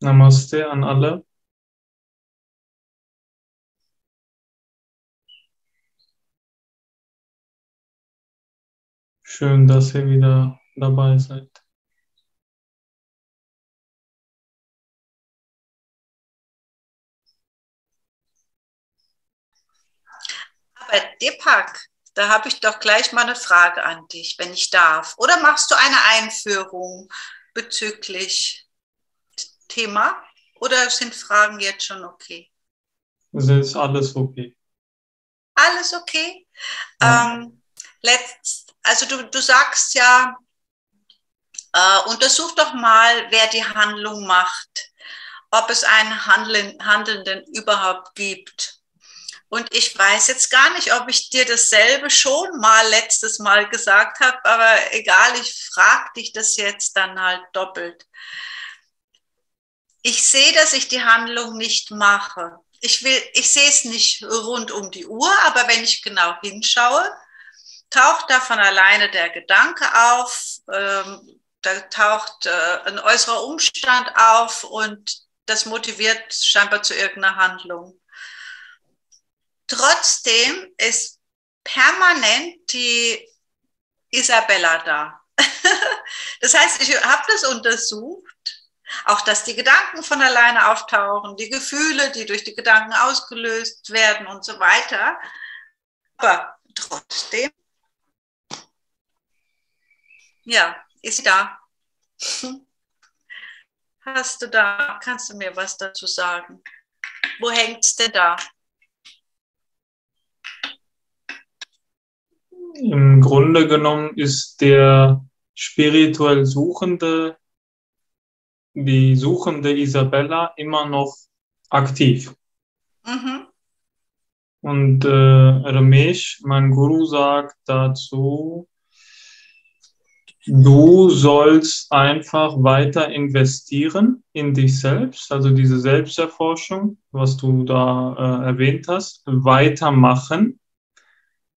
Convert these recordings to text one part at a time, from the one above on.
Namaste an alle. Schön, dass ihr wieder dabei seid. Aber Deepak, da habe ich doch gleich mal eine Frage an dich, wenn ich darf. Oder machst du eine Einführung bezüglich Thema oder sind Fragen jetzt schon okay? Es ist alles okay. Alles okay? Ja. Du sagst ja, untersuch doch mal, wer die Handlung macht, ob es einen Handelnden überhaupt gibt. Und ich weiß jetzt gar nicht, ob ich dir dasselbe schon mal letztes Mal gesagt habe, aber egal, ich frage dich das jetzt dann halt doppelt. Ich sehe, dass ich die Handlung nicht mache. Ich sehe es nicht rund um die Uhr, aber wenn ich genau hinschaue, taucht da von alleine der Gedanke auf, da taucht ein äußerer Umstand auf und das motiviert scheinbar zu irgendeiner Handlung. Trotzdem ist permanent die Isabella da. Das heißt, ich habe das untersucht. Auch, dass die Gedanken von alleine auftauchen, die Gefühle, die durch die Gedanken ausgelöst werden und so weiter. Aber trotzdem, ja, ist sie da. Kannst du mir was dazu sagen? Wo hängt es denn da? Im Grunde genommen ist der spirituell Suchende, die suchende Isabella, immer noch aktiv. Mhm. Und Ramesh, mein Guru, sagt dazu, du sollst einfach weiter investieren in dich selbst, also diese Selbsterforschung, was du da erwähnt hast, weitermachen.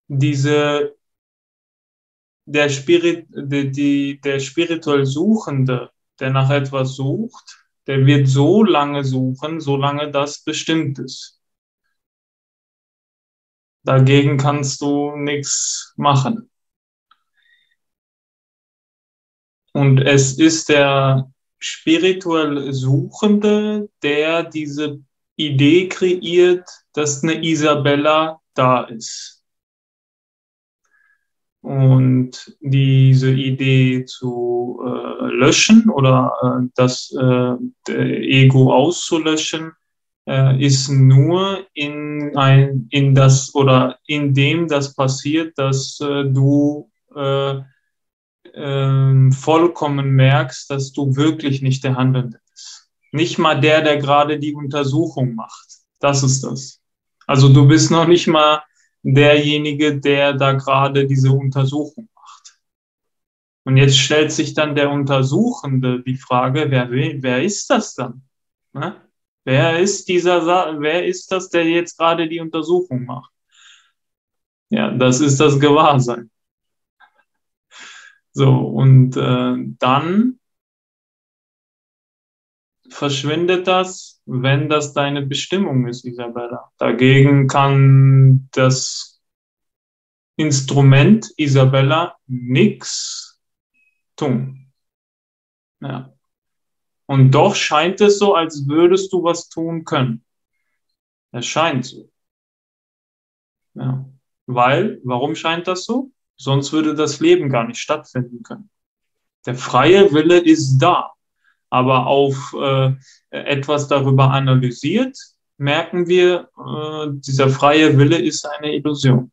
Der spirituell Suchende, der nach etwas sucht, der wird so lange suchen, solange das bestimmt ist. Dagegen kannst du nichts machen. Und es ist der spirituell Suchende, der diese Idee kreiert, dass eine Isabella da ist. Und diese Idee zu löschen oder das Ego auszulöschen, ist nur indem das passiert, dass du vollkommen merkst, dass du wirklich nicht der Handelnde bist. Nicht mal der gerade die Untersuchung macht. Das ist das. Also du bist noch nicht mal derjenige, der da gerade diese Untersuchung macht. Und jetzt stellt sich dann der Untersuchende die Frage, wer ist das dann? Ne? Wer ist das, der jetzt gerade die Untersuchung macht? Ja, das ist das Gewahrsein. So, und dann verschwindet das, wenn das deine Bestimmung ist, Isabella. Dagegen kann das Instrument Isabella nichts tun. Ja. Und doch scheint es so, als würdest du was tun können. Es scheint so. Ja. Warum scheint das so? Sonst würde das Leben gar nicht stattfinden können. Der freie Wille ist da. Aber auf etwas darüber analysiert, merken wir, dieser freie Wille ist eine Illusion.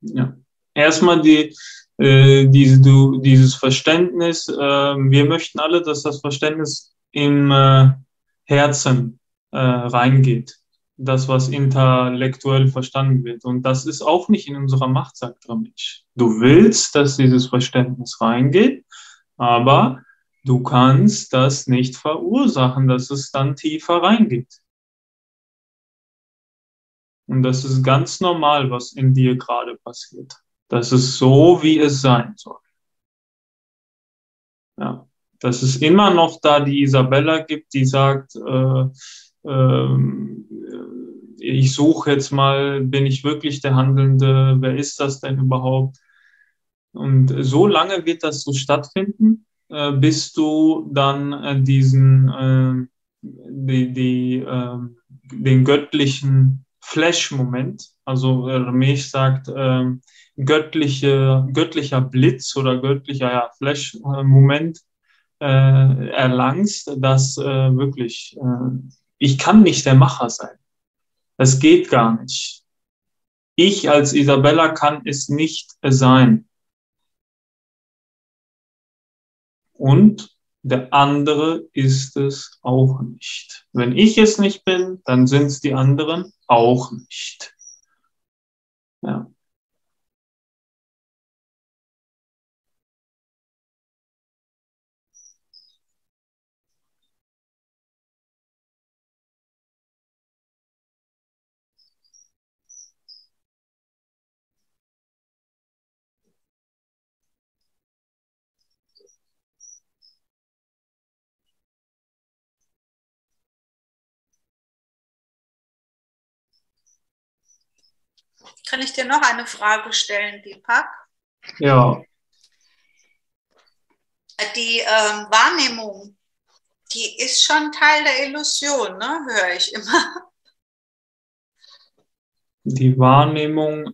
Ja. Erstmal dieses Verständnis, wir möchten alle, dass das Verständnis im Herzen reingeht. Das, was intellektuell verstanden wird. Und das ist auch nicht in unserer Macht, sagt Ramesh. Du willst, dass dieses Verständnis reingeht, aber du kannst das nicht verursachen, dass es dann tiefer reingeht. Und das ist ganz normal, was in dir gerade passiert. Das ist so, wie es sein soll. Ja, dass es immer noch da die Isabella gibt, die sagt, ich suche jetzt mal, bin ich wirklich der Handelnde, wer ist das denn überhaupt? Und so lange wird das so stattfinden, bis du dann den göttlichen Flash-Moment, also Ramesh sagt, göttlicher Blitz oder göttlicher Flash-Moment erlangst, dass wirklich, ich kann nicht der Macher sein. Das geht gar nicht. Ich als Isabella kann es nicht sein. Und der andere ist es auch nicht. Wenn ich es nicht bin, dann sind es die anderen auch nicht. Ja. Kann ich dir noch eine Frage stellen, Deepak? Ja. Die Wahrnehmung, die ist schon Teil der Illusion, ne? Höre ich immer. Die Wahrnehmung,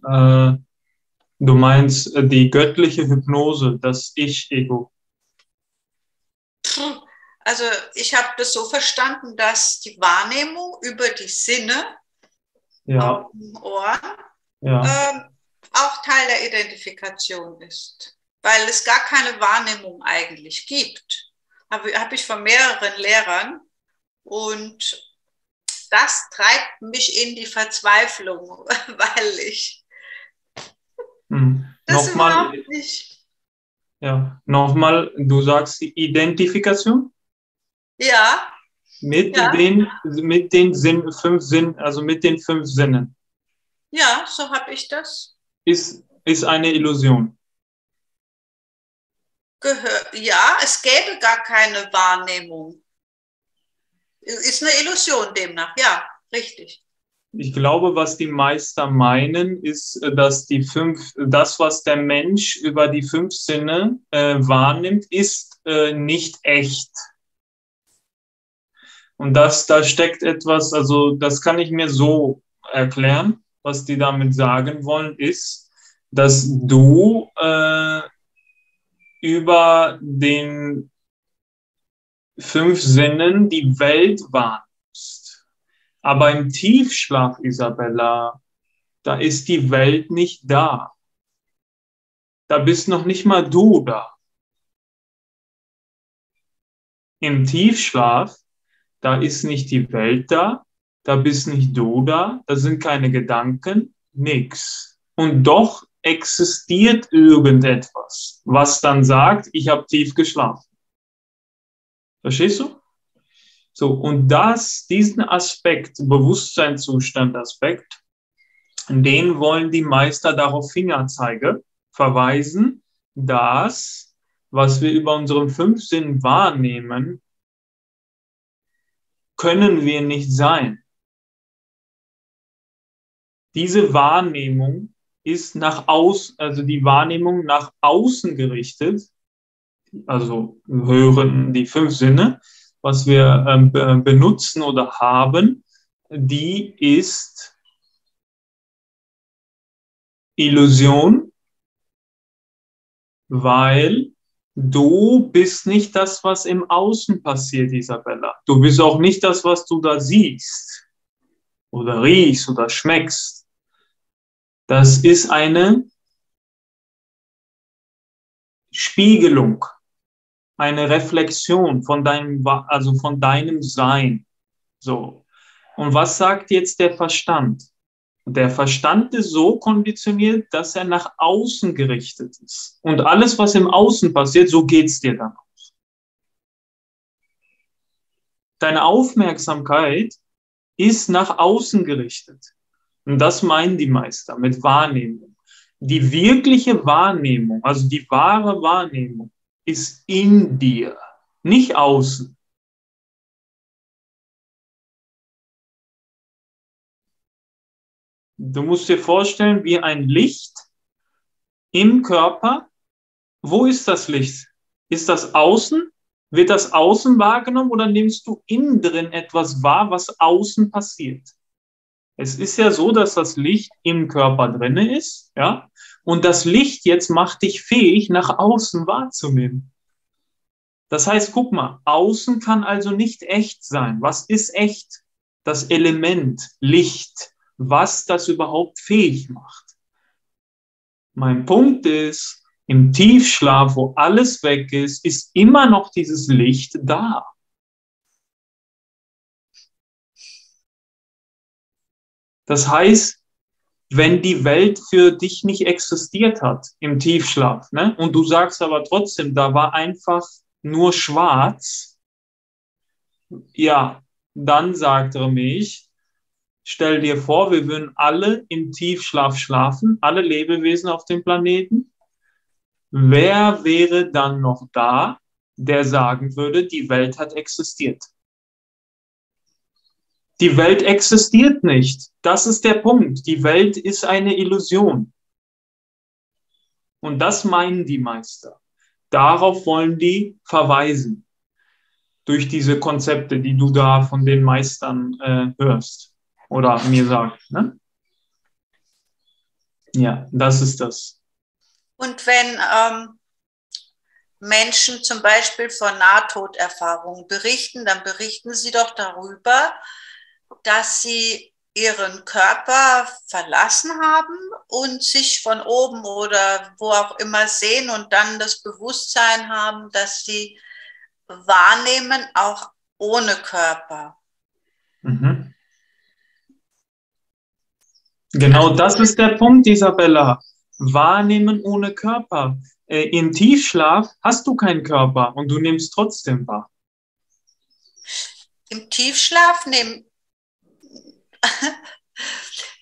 du meinst die göttliche Hypnose, das Ich-Ego. Also ich habe das so verstanden, dass die Wahrnehmung über die Sinne, ja, Ohren, ja, auch Teil der Identifikation ist, weil es gar keine Wahrnehmung eigentlich gibt. Habe ich von mehreren Lehrern, und das treibt mich in die Verzweiflung, weil ich das überhaupt nicht... Ja, nochmal, du sagst die Identifikation? Ja. Mit den 5 Sinnen. Ja, so habe ich das. Ist eine Illusion. Ja, es gäbe gar keine Wahrnehmung. Ist eine Illusion demnach, ja, richtig. Ich glaube, was die Meister meinen, ist, dass das, was der Mensch über die 5 Sinne wahrnimmt, ist nicht echt. Und da steckt etwas, also das kann ich mir so erklären. Was die damit sagen wollen, ist, dass du über den 5 Sinnen die Welt wahrnimmst. Aber im Tiefschlaf, Isabella, da ist die Welt nicht da. Da bist noch nicht mal du da. Im Tiefschlaf, da ist nicht die Welt da. Da bist nicht du da, da sind keine Gedanken, nix. Und doch existiert irgendetwas, was dann sagt, ich habe tief geschlafen. Verstehst du? So, und diesen Aspekt, Bewusstseinszustand-Aspekt, den wollen die Meister darauf Fingerzeige verweisen, dass, was wir über unseren 5 Sinnen wahrnehmen, können wir nicht sein. Diese Wahrnehmung ist die Wahrnehmung nach außen gerichtet, also hören die 5 Sinne, was wir benutzen oder haben, die ist Illusion, weil du bist nicht das, was im Außen passiert, Isabella. Du bist auch nicht das, was du da siehst oder riechst oder schmeckst. Das ist eine Spiegelung, eine Reflexion von deinem Sein. So. Und was sagt jetzt der Verstand? Der Verstand ist so konditioniert, dass er nach außen gerichtet ist. Und alles, was im Außen passiert, so geht es dir dann auch. Deine Aufmerksamkeit ist nach außen gerichtet. Und das meinen die Meister mit Wahrnehmung. Die wirkliche Wahrnehmung, also die wahre Wahrnehmung, ist in dir. nicht außen. Du musst dir vorstellen, wie ein Licht im Körper. Wo ist das Licht? Ist das außen? Wird das außen wahrgenommen oder nimmst du innen drin etwas wahr, was außen passiert? Es ist ja so, dass das Licht im Körper drin ist, ja? Und das Licht jetzt macht dich fähig, nach außen wahrzunehmen. Das heißt, guck mal, außen kann also nicht echt sein. Was ist echt? Das Element Licht, was das überhaupt fähig macht. Mein Punkt ist, im Tiefschlaf, wo alles weg ist, ist immer noch dieses Licht da. Das heißt, wenn die Welt für dich nicht existiert hat im Tiefschlaf, ne, und du sagst aber trotzdem, da war einfach nur schwarz, ja, dann sagt Ramesh, stell dir vor, wir würden alle im Tiefschlaf schlafen, alle Lebewesen auf dem Planeten. Wer wäre dann noch da, der sagen würde, die Welt hat existiert? Die Welt existiert nicht. Das ist der Punkt. Die Welt ist eine Illusion. Und das meinen die Meister. Darauf wollen die verweisen. Durch diese Konzepte, die du da von den Meistern hörst oder mir sagst. Ne? Ja, das ist das. Und wenn Menschen zum Beispiel von Nahtoderfahrungen berichten, dann berichten sie doch darüber, dass sie ihren Körper verlassen haben und sich von oben oder wo auch immer sehen und dann das Bewusstsein haben, dass sie wahrnehmen, auch ohne Körper. Mhm. Genau das ist der Punkt, Isabella. Wahrnehmen ohne Körper. Im Tiefschlaf hast du keinen Körper und du nimmst trotzdem wahr. Im Tiefschlaf nehmen...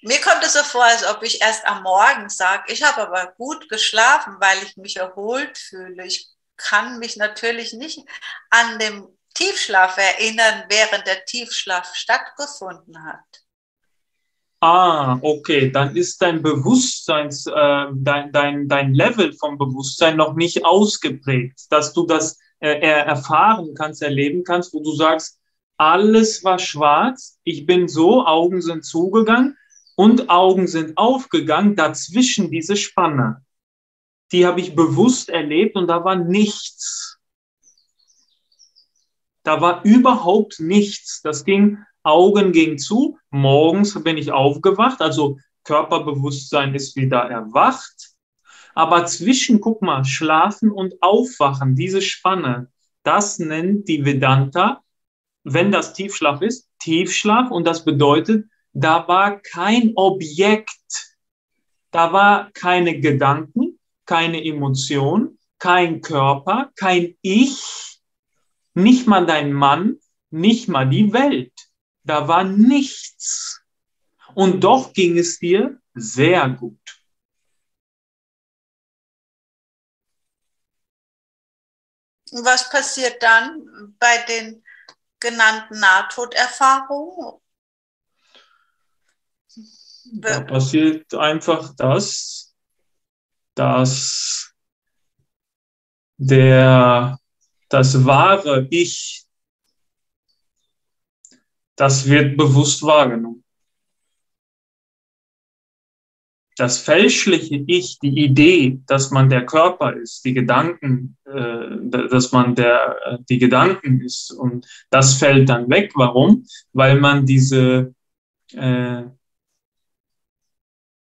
Mir kommt es so vor, als ob ich erst am Morgen sage, ich habe aber gut geschlafen, weil ich mich erholt fühle. Ich kann mich natürlich nicht an den Tiefschlaf erinnern, während der Tiefschlaf stattgefunden hat. Ah, okay, dann ist dein Bewusstseins, dein Level vom Bewusstsein noch nicht ausgeprägt, dass du das erfahren kannst, erleben kannst, wo du sagst, alles war schwarz, ich bin so, Augen sind zugegangen und Augen sind aufgegangen, dazwischen diese Spanne. Die habe ich bewusst erlebt und da war nichts. Da war überhaupt nichts, das ging... Augen gingen zu, morgens bin ich aufgewacht, also Körperbewusstsein ist wieder erwacht. Aber zwischen, guck mal, Schlafen und Aufwachen, diese Spanne, das nennt die Vedanta, wenn das Tiefschlaf ist, Tiefschlaf. Und das bedeutet, da war kein Objekt, da war keine Gedanken, keine Emotion, kein Körper, kein Ich, nicht mal dein Mann, nicht mal die Welt. Da war nichts. Und doch ging es dir sehr gut. Was passiert dann bei den genannten Nahtoderfahrungen? Da passiert einfach das, dass das wahre Ich, das wird bewusst wahrgenommen. Das fälschliche Ich, die Idee, dass man der Körper ist, die Gedanken, die Gedanken ist, und das fällt dann weg. Warum? Weil man diese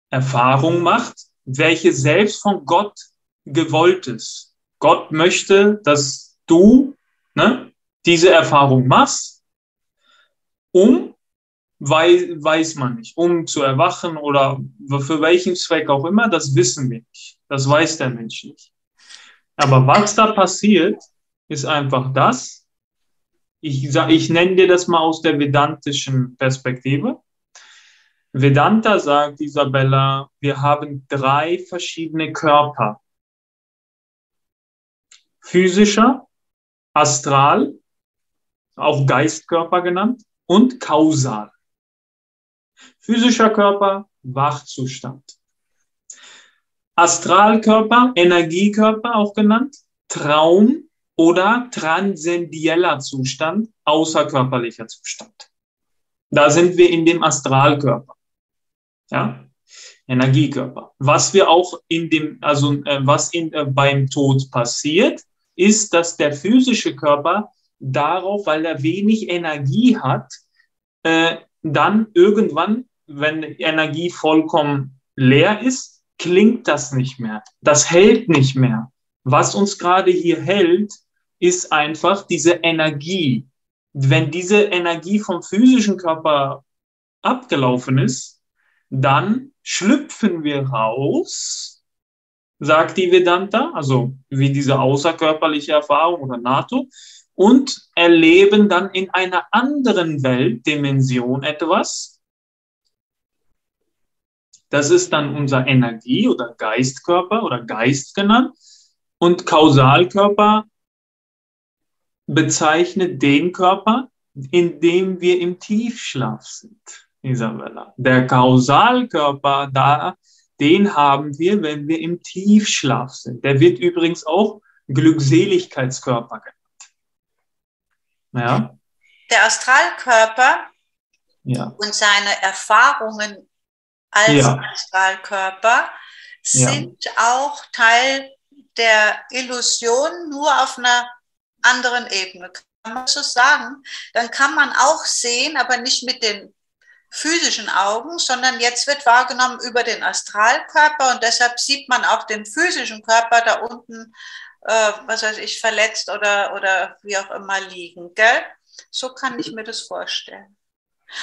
Erfahrung macht, welche selbst von Gott gewollt ist. Gott möchte, dass du, ne, diese Erfahrung machst. Weiß man nicht, um zu erwachen oder für welchen Zweck auch immer, das wissen wir nicht. Das weiß der Mensch nicht. Aber was da passiert, ist einfach das, ich nenne dir das mal aus der vedantischen Perspektive. Vedanta sagt, Isabella, wir haben drei verschiedene Körper. Physischer, Astral, auch Geistkörper genannt, und kausal. Physischer Körper, Wachzustand. Astralkörper, Energiekörper auch genannt, Traum oder transzendieller Zustand, außerkörperlicher Zustand. Da sind wir in dem Astralkörper, ja, Energiekörper. Was wir auch in dem, also was beim Tod passiert, ist, dass der physische Körper darauf, weil er wenig Energie hat, dann irgendwann, wenn Energie vollkommen leer ist, klingt das nicht mehr. Das hält nicht mehr. Was uns gerade hier hält, ist einfach diese Energie. Wenn diese Energie vom physischen Körper abgelaufen ist, dann schlüpfen wir raus, sagt die Vedanta, also wie diese außerkörperliche Erfahrung oder NATO, und erleben dann in einer anderen Weltdimension etwas. Das ist dann unser Energie- oder Geistkörper oder Geist genannt. Und Kausalkörper bezeichnet den Körper, in dem wir im Tiefschlaf sind, Isabella. Der Kausalkörper, den haben wir, wenn wir im Tiefschlaf sind. Der wird übrigens auch Glückseligkeitskörper genannt. Ja. Der Astralkörper, ja, und seine Erfahrungen als, ja, Astralkörper sind, ja, auch Teil der Illusion, nur auf einer anderen Ebene. Kann man so sagen? Dann kann man auch sehen, aber nicht mit den physischen Augen, sondern jetzt wird wahrgenommen über den Astralkörper, und deshalb sieht man auch den physischen Körper da unten, was weiß ich, verletzt oder wie auch immer liegen, gell? So kann ich mir das vorstellen.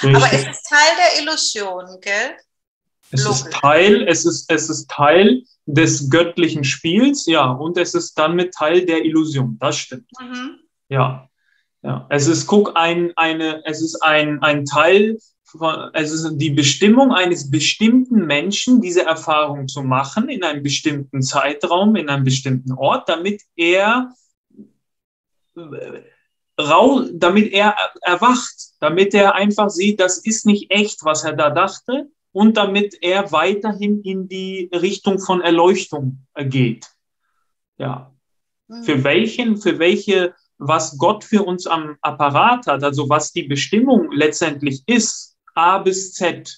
Richtig. Aber es ist Teil der Illusion, gell? Es ist Teil des göttlichen Spiels, ja, und es ist damit Teil der Illusion, das stimmt. Mhm. Ja, ja. Es ist, guck, ein Teil, es ist die Bestimmung eines bestimmten Menschen, diese Erfahrung zu machen, in einem bestimmten Zeitraum, in einem bestimmten Ort, damit er erwacht, damit er einfach sieht, das ist nicht echt, was er da dachte, und damit er weiterhin in die Richtung von Erleuchtung geht. Ja. Was Gott für uns am Apparat hat, also was die Bestimmung letztendlich ist, A bis Z,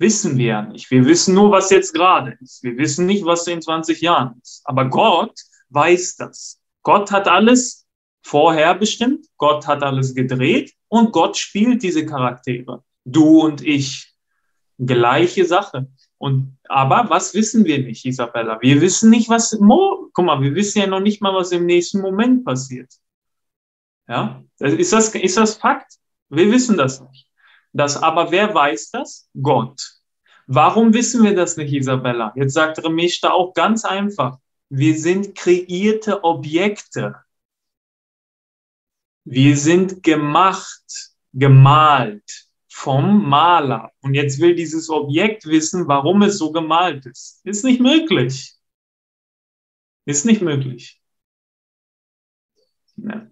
wissen wir ja nicht. Wir wissen nur, was jetzt gerade ist. Wir wissen nicht, was in 20 Jahren ist. Aber Gott weiß das. Gott hat alles vorher bestimmt. Gott hat alles gedreht. Und Gott spielt diese Charaktere. Du und ich. Gleiche Sache. Aber was wissen wir nicht, Isabella? Wir wissen nicht, was... Guck mal, wir wissen ja noch nicht mal, was im nächsten Moment passiert. Ja? Ist das Fakt? Wir wissen das nicht. Aber wer weiß das? Gott. Warum wissen wir das nicht, Isabella? Jetzt sagt Ramesh da auch ganz einfach, wir sind kreierte Objekte. Wir sind gemacht, gemalt vom Maler. Und jetzt will dieses Objekt wissen, warum es so gemalt ist. Ist nicht möglich. Ist nicht möglich. Ja.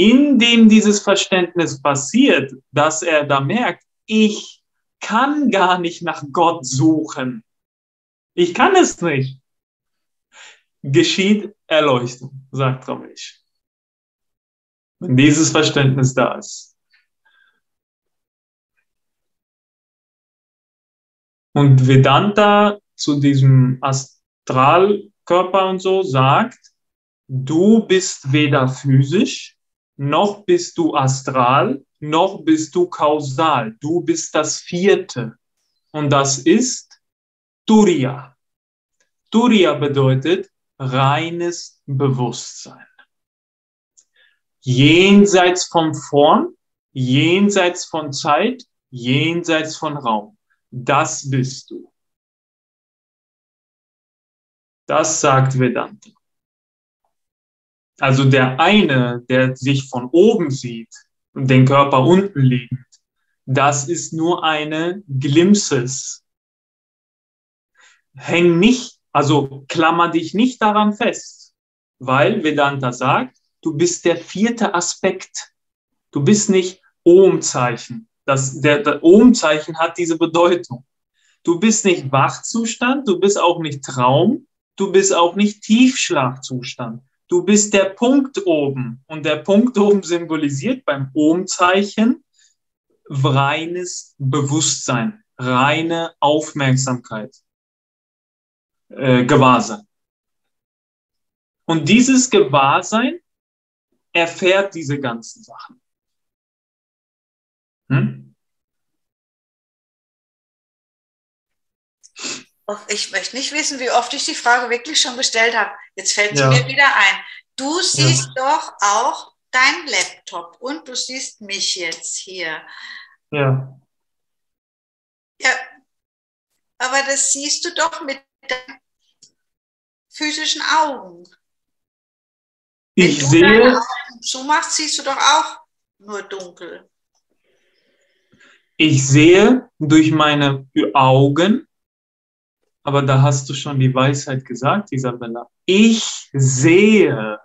Indem dieses Verständnis passiert, dass er da merkt, ich kann gar nicht nach Gott suchen. Ich kann es nicht. Geschieht Erleuchtung, sagt Ramesh. Wenn dieses Verständnis da ist. Und Vedanta zu diesem Astralkörper und so sagt, du bist weder physisch, noch bist du astral, noch bist du kausal. Du bist das Vierte. Und das ist Turiya. Turiya bedeutet reines Bewusstsein. Jenseits von Form, jenseits von Zeit, jenseits von Raum. Das bist du. Das sagt Vedanta. Also der eine, der sich von oben sieht und den Körper unten liegend, das ist nur eine Glimpses. Klammer dich nicht daran fest, weil Vedanta sagt, du bist der vierte Aspekt. Du bist nicht Ohm-Zeichen. Der Ohm-Zeichen hat diese Bedeutung. Du bist nicht Wachzustand, du bist auch nicht Traum, du bist auch nicht Tiefschlafzustand. Du bist der Punkt oben. Und der Punkt oben symbolisiert beim Ohm-Zeichen reines Bewusstsein, reine Aufmerksamkeit, Gewahrsein. Und dieses Gewahrsein erfährt diese ganzen Sachen. Ich möchte nicht wissen, wie oft ich die Frage wirklich schon gestellt habe. Jetzt fällt sie mir wieder ein. Du siehst doch auch deinen Laptop und du siehst mich jetzt hier. Ja, aber das siehst du doch mit deinen physischen Augen. Wenn du deine Augen zumachst, siehst du doch auch nur dunkel. Ich sehe durch meine Augen, aber da hast du schon die Weisheit gesagt, Isabella. Ich sehe.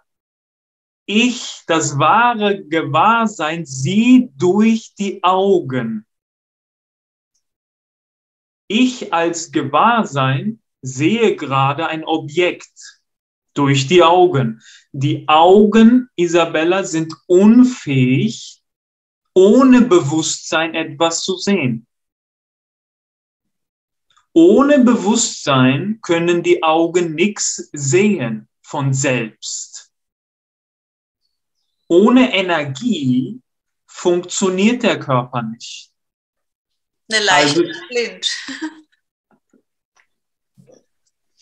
Das wahre Gewahrsein sieht durch die Augen. Ich als Gewahrsein sehe gerade ein Objekt durch die Augen. Die Augen, Isabella, sind unfähig, ohne Bewusstsein etwas zu sehen. Ohne Bewusstsein können die Augen nichts sehen von selbst. Ohne Energie funktioniert der Körper nicht. Eine leichte blind.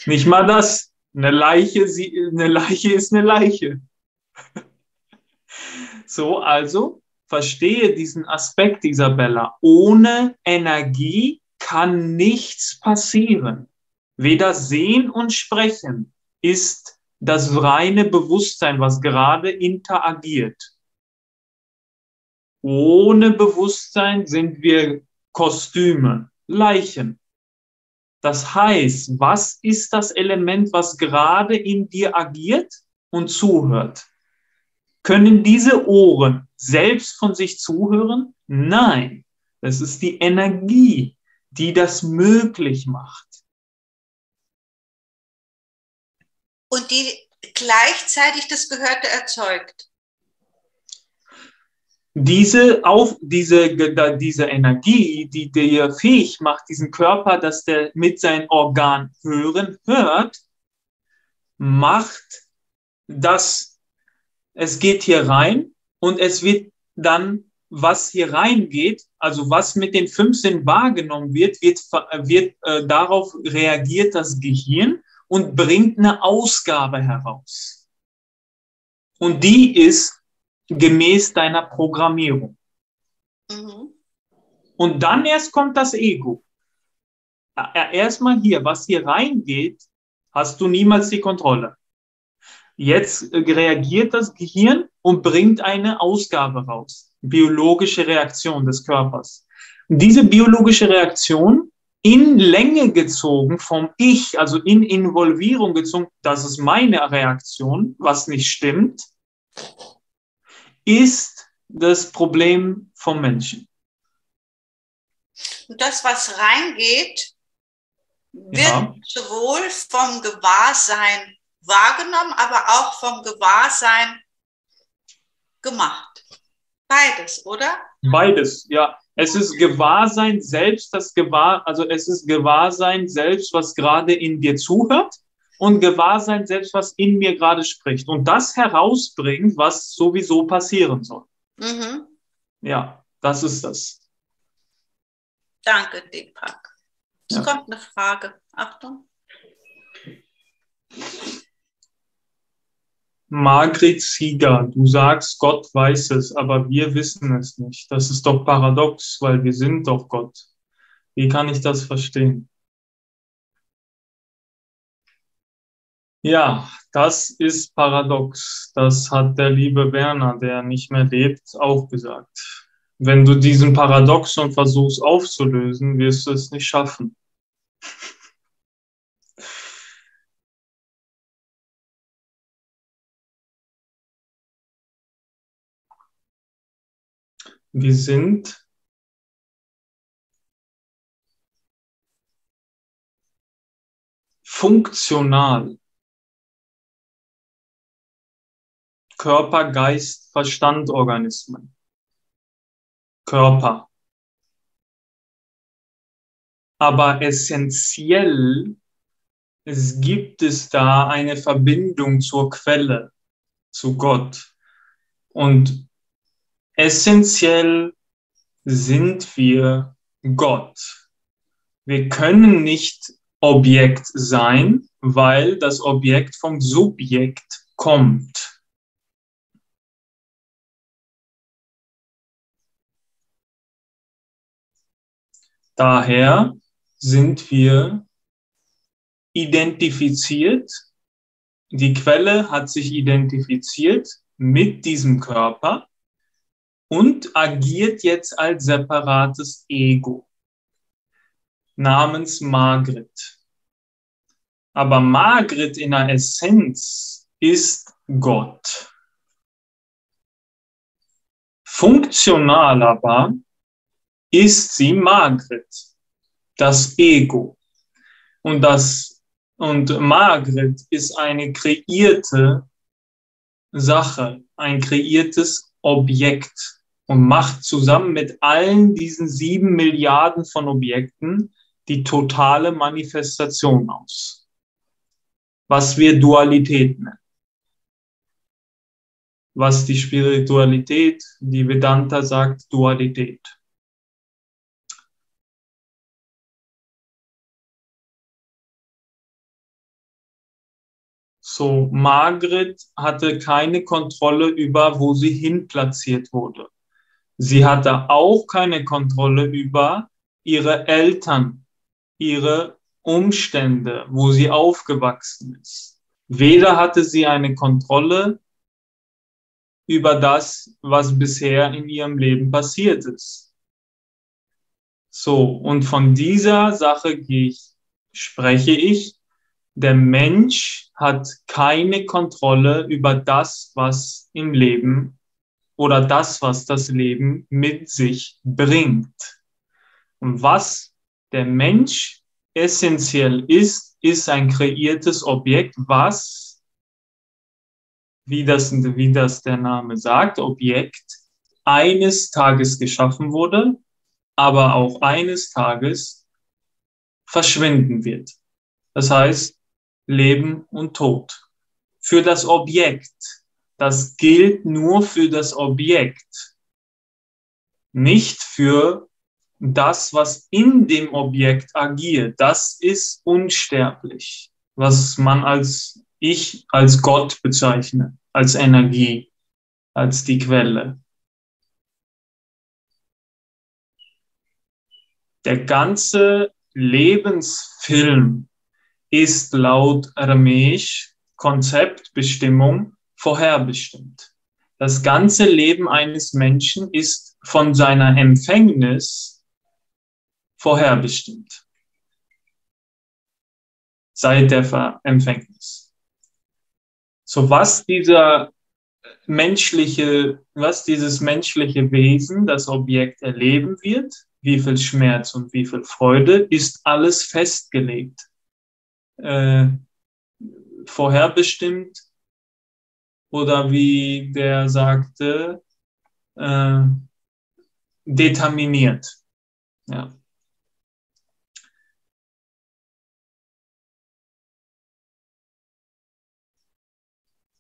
Nicht mal das. Eine Leiche ist eine Leiche. So, also verstehe diesen Aspekt, Isabella. Ohne Energie kann nichts passieren. Weder Sehen und Sprechen ist das reine Bewusstsein, was gerade interagiert. Ohne Bewusstsein sind wir Kostüme, Leichen. Das heißt, was ist das Element, was gerade in dir agiert und zuhört? Können diese Ohren selbst von sich zuhören? Nein, das ist die Energie, die das möglich macht. Und die gleichzeitig das Gehörte erzeugt. Diese Energie, die dir fähig macht, diesen Körper, dass der mit seinen Organen hört, macht, dass es geht hier rein und es wird dann, was hier reingeht, also was mit den 5 Sinnen wahrgenommen wird, darauf reagiert das Gehirn und bringt eine Ausgabe heraus. Und die ist gemäß deiner Programmierung. Und dann erst kommt das Ego. Erstmal hier, was hier reingeht, hast du niemals die Kontrolle. Jetzt reagiert das Gehirn und bringt eine Ausgabe raus. Biologische Reaktion des Körpers. Und diese biologische Reaktion in Länge gezogen vom Ich, also in Involvierung gezogen, das ist meine Reaktion, was nicht stimmt, ist das Problem vom Menschen. Und das, was reingeht, wird sowohl vom Gewahrsein wahrgenommen, aber auch vom Gewahrsein gemacht. Beides, oder? Beides, ja. Es ist Gewahrsein selbst, es ist Gewahrsein selbst, was gerade in dir zuhört und Gewahrsein selbst, was in mir gerade spricht und das herausbringt, was sowieso passieren soll. Ja, das ist das. Danke, Deepak. Es kommt eine Frage. Achtung. Margret Zieger, du sagst, Gott weiß es, aber wir wissen es nicht. Das ist doch paradox, weil wir sind doch Gott. Wie kann ich das verstehen? Ja, das ist paradox. Das hat der liebe Werner, der nicht mehr lebt, auch gesagt. Wenn du diesen Paradoxon versuchst aufzulösen, wirst du es nicht schaffen. Wir sind funktional. Körper, Geist, Verstand, Organismen. Körper. Aber essentiell gibt es da eine Verbindung zur Quelle, zu Gott. Und essentiell sind wir Gott. Wir können nicht Objekt sein, weil das Objekt vom Subjekt kommt. Daher sind wir identifiziert. Die Quelle hat sich identifiziert mit diesem Körper und agiert jetzt als separates Ego namens Margret. Aber Margret in der Essenz ist Gott. Funktional aber ist sie Margret, das Ego. Und Margret ist eine kreierte Sache, ein kreiertes Objekt und macht zusammen mit allen diesen 7 Milliarden von Objekten die totale Manifestation aus, was wir Dualität nennen. Was die Spiritualität, die Vedanta sagt, Dualität. So, Margret hatte keine Kontrolle über, wo sie hin platziert wurde. Sie hatte auch keine Kontrolle über ihre Eltern, ihre Umstände, wo sie aufgewachsen ist. Weder hatte sie eine Kontrolle über das, was bisher in ihrem Leben passiert ist. So, und von dieser Sache spreche ich. Der Mensch hat keine Kontrolle über das, was im Leben oder das, was das Leben mit sich bringt. Und was der Mensch essentiell ist ein kreiertes Objekt, was, wie das der Name sagt, Objekt, eines Tages geschaffen wurde, aber auch eines Tages verschwinden wird. Das heißt, Leben und Tod. Für das Objekt. Das gilt nur für das Objekt. Nicht für das, was in dem Objekt agiert. Das ist unsterblich. Was man als Gott bezeichnet. Als Energie. Als die Quelle. Der ganze Lebensfilm ist laut Ramesh Konzeptbestimmung vorherbestimmt. Das ganze Leben eines Menschen ist von seiner Empfängnis vorherbestimmt. Seit der Empfängnis. So, was dieses menschliche Wesen, das Objekt erleben wird, wie viel Schmerz und wie viel Freude, ist alles festgelegt. Vorherbestimmt, oder wie der sagte, determiniert. Ja.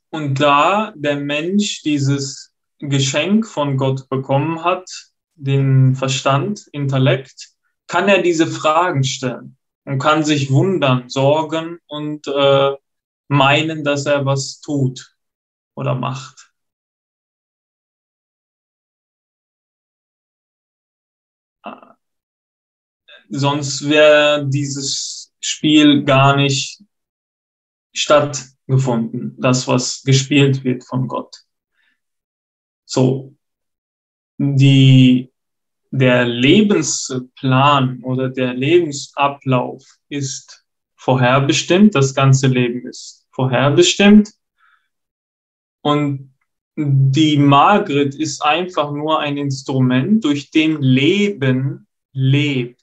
Und da der Mensch dieses Geschenk von Gott bekommen hat, den Verstand, Intellekt, kann er diese Fragen stellen. Und kann sich wundern, sorgen und meinen, dass er was tut oder macht. Sonst wäre dieses Spiel gar nicht stattgefunden, das, was gespielt wird von Gott. So, der Lebensplan oder der Lebensablauf ist vorherbestimmt. Das ganze Leben ist vorherbestimmt. Und Die Margret ist einfach nur ein Instrument, durch dem Leben lebt.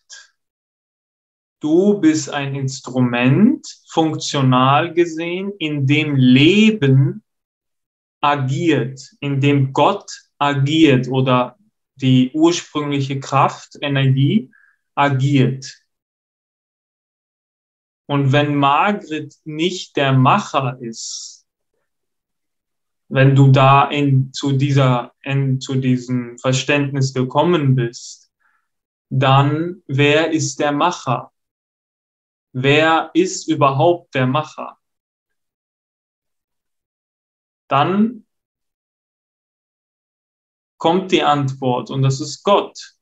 Du bist ein Instrument, funktional gesehen, in dem Leben agiert, in dem Gott agiert oder die ursprüngliche Kraft, Energie agiert. Und wenn Margret nicht der Macher ist, wenn du da zu diesem Verständnis gekommen bist, dann wer ist der Macher? Wer ist überhaupt der Macher? Dann kommt die Antwort und das ist Gott.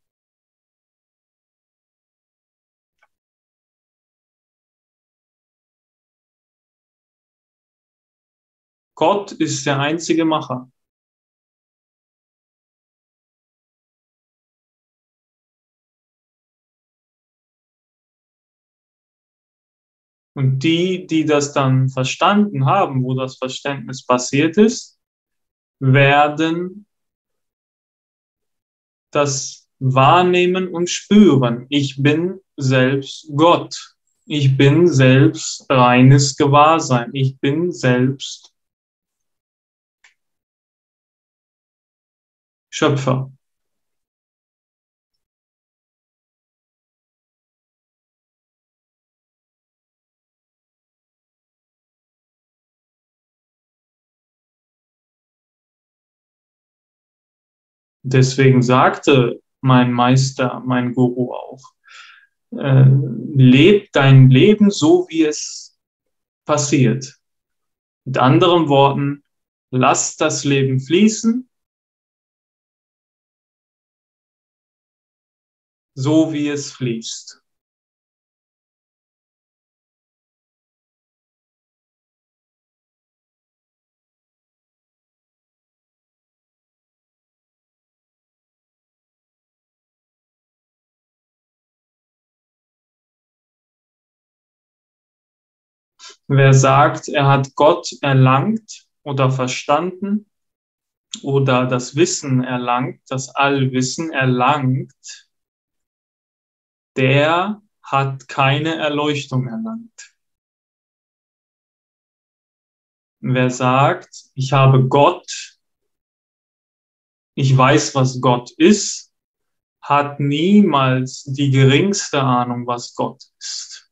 Gott ist der einzige Macher. Und die, die das dann verstanden haben, wo das Verständnis passiert ist, werden das wahrnehmen und spüren. Ich bin selbst Gott. Ich bin selbst reines Gewahrsein. Ich bin selbst Schöpfer. Deswegen sagte mein Meister, mein Guru auch, leb dein Leben so, wie es passiert. Mit anderen Worten, lass das Leben fließen, so wie es fließt. Wer sagt, er hat Gott erlangt oder verstanden oder das Wissen erlangt, das Allwissen erlangt, der hat keine Erleuchtung erlangt. Wer sagt, ich habe Gott, ich weiß, was Gott ist, hat niemals die geringste Ahnung, was Gott ist.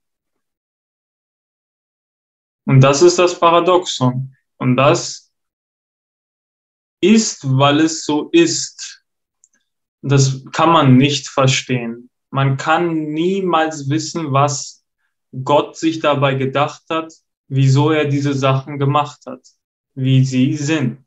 Und das ist das Paradoxon. Und das ist, weil es so ist. Das kann man nicht verstehen. Man kann niemals wissen, was Gott sich dabei gedacht hat, wieso er diese Sachen gemacht hat, wie sie sind.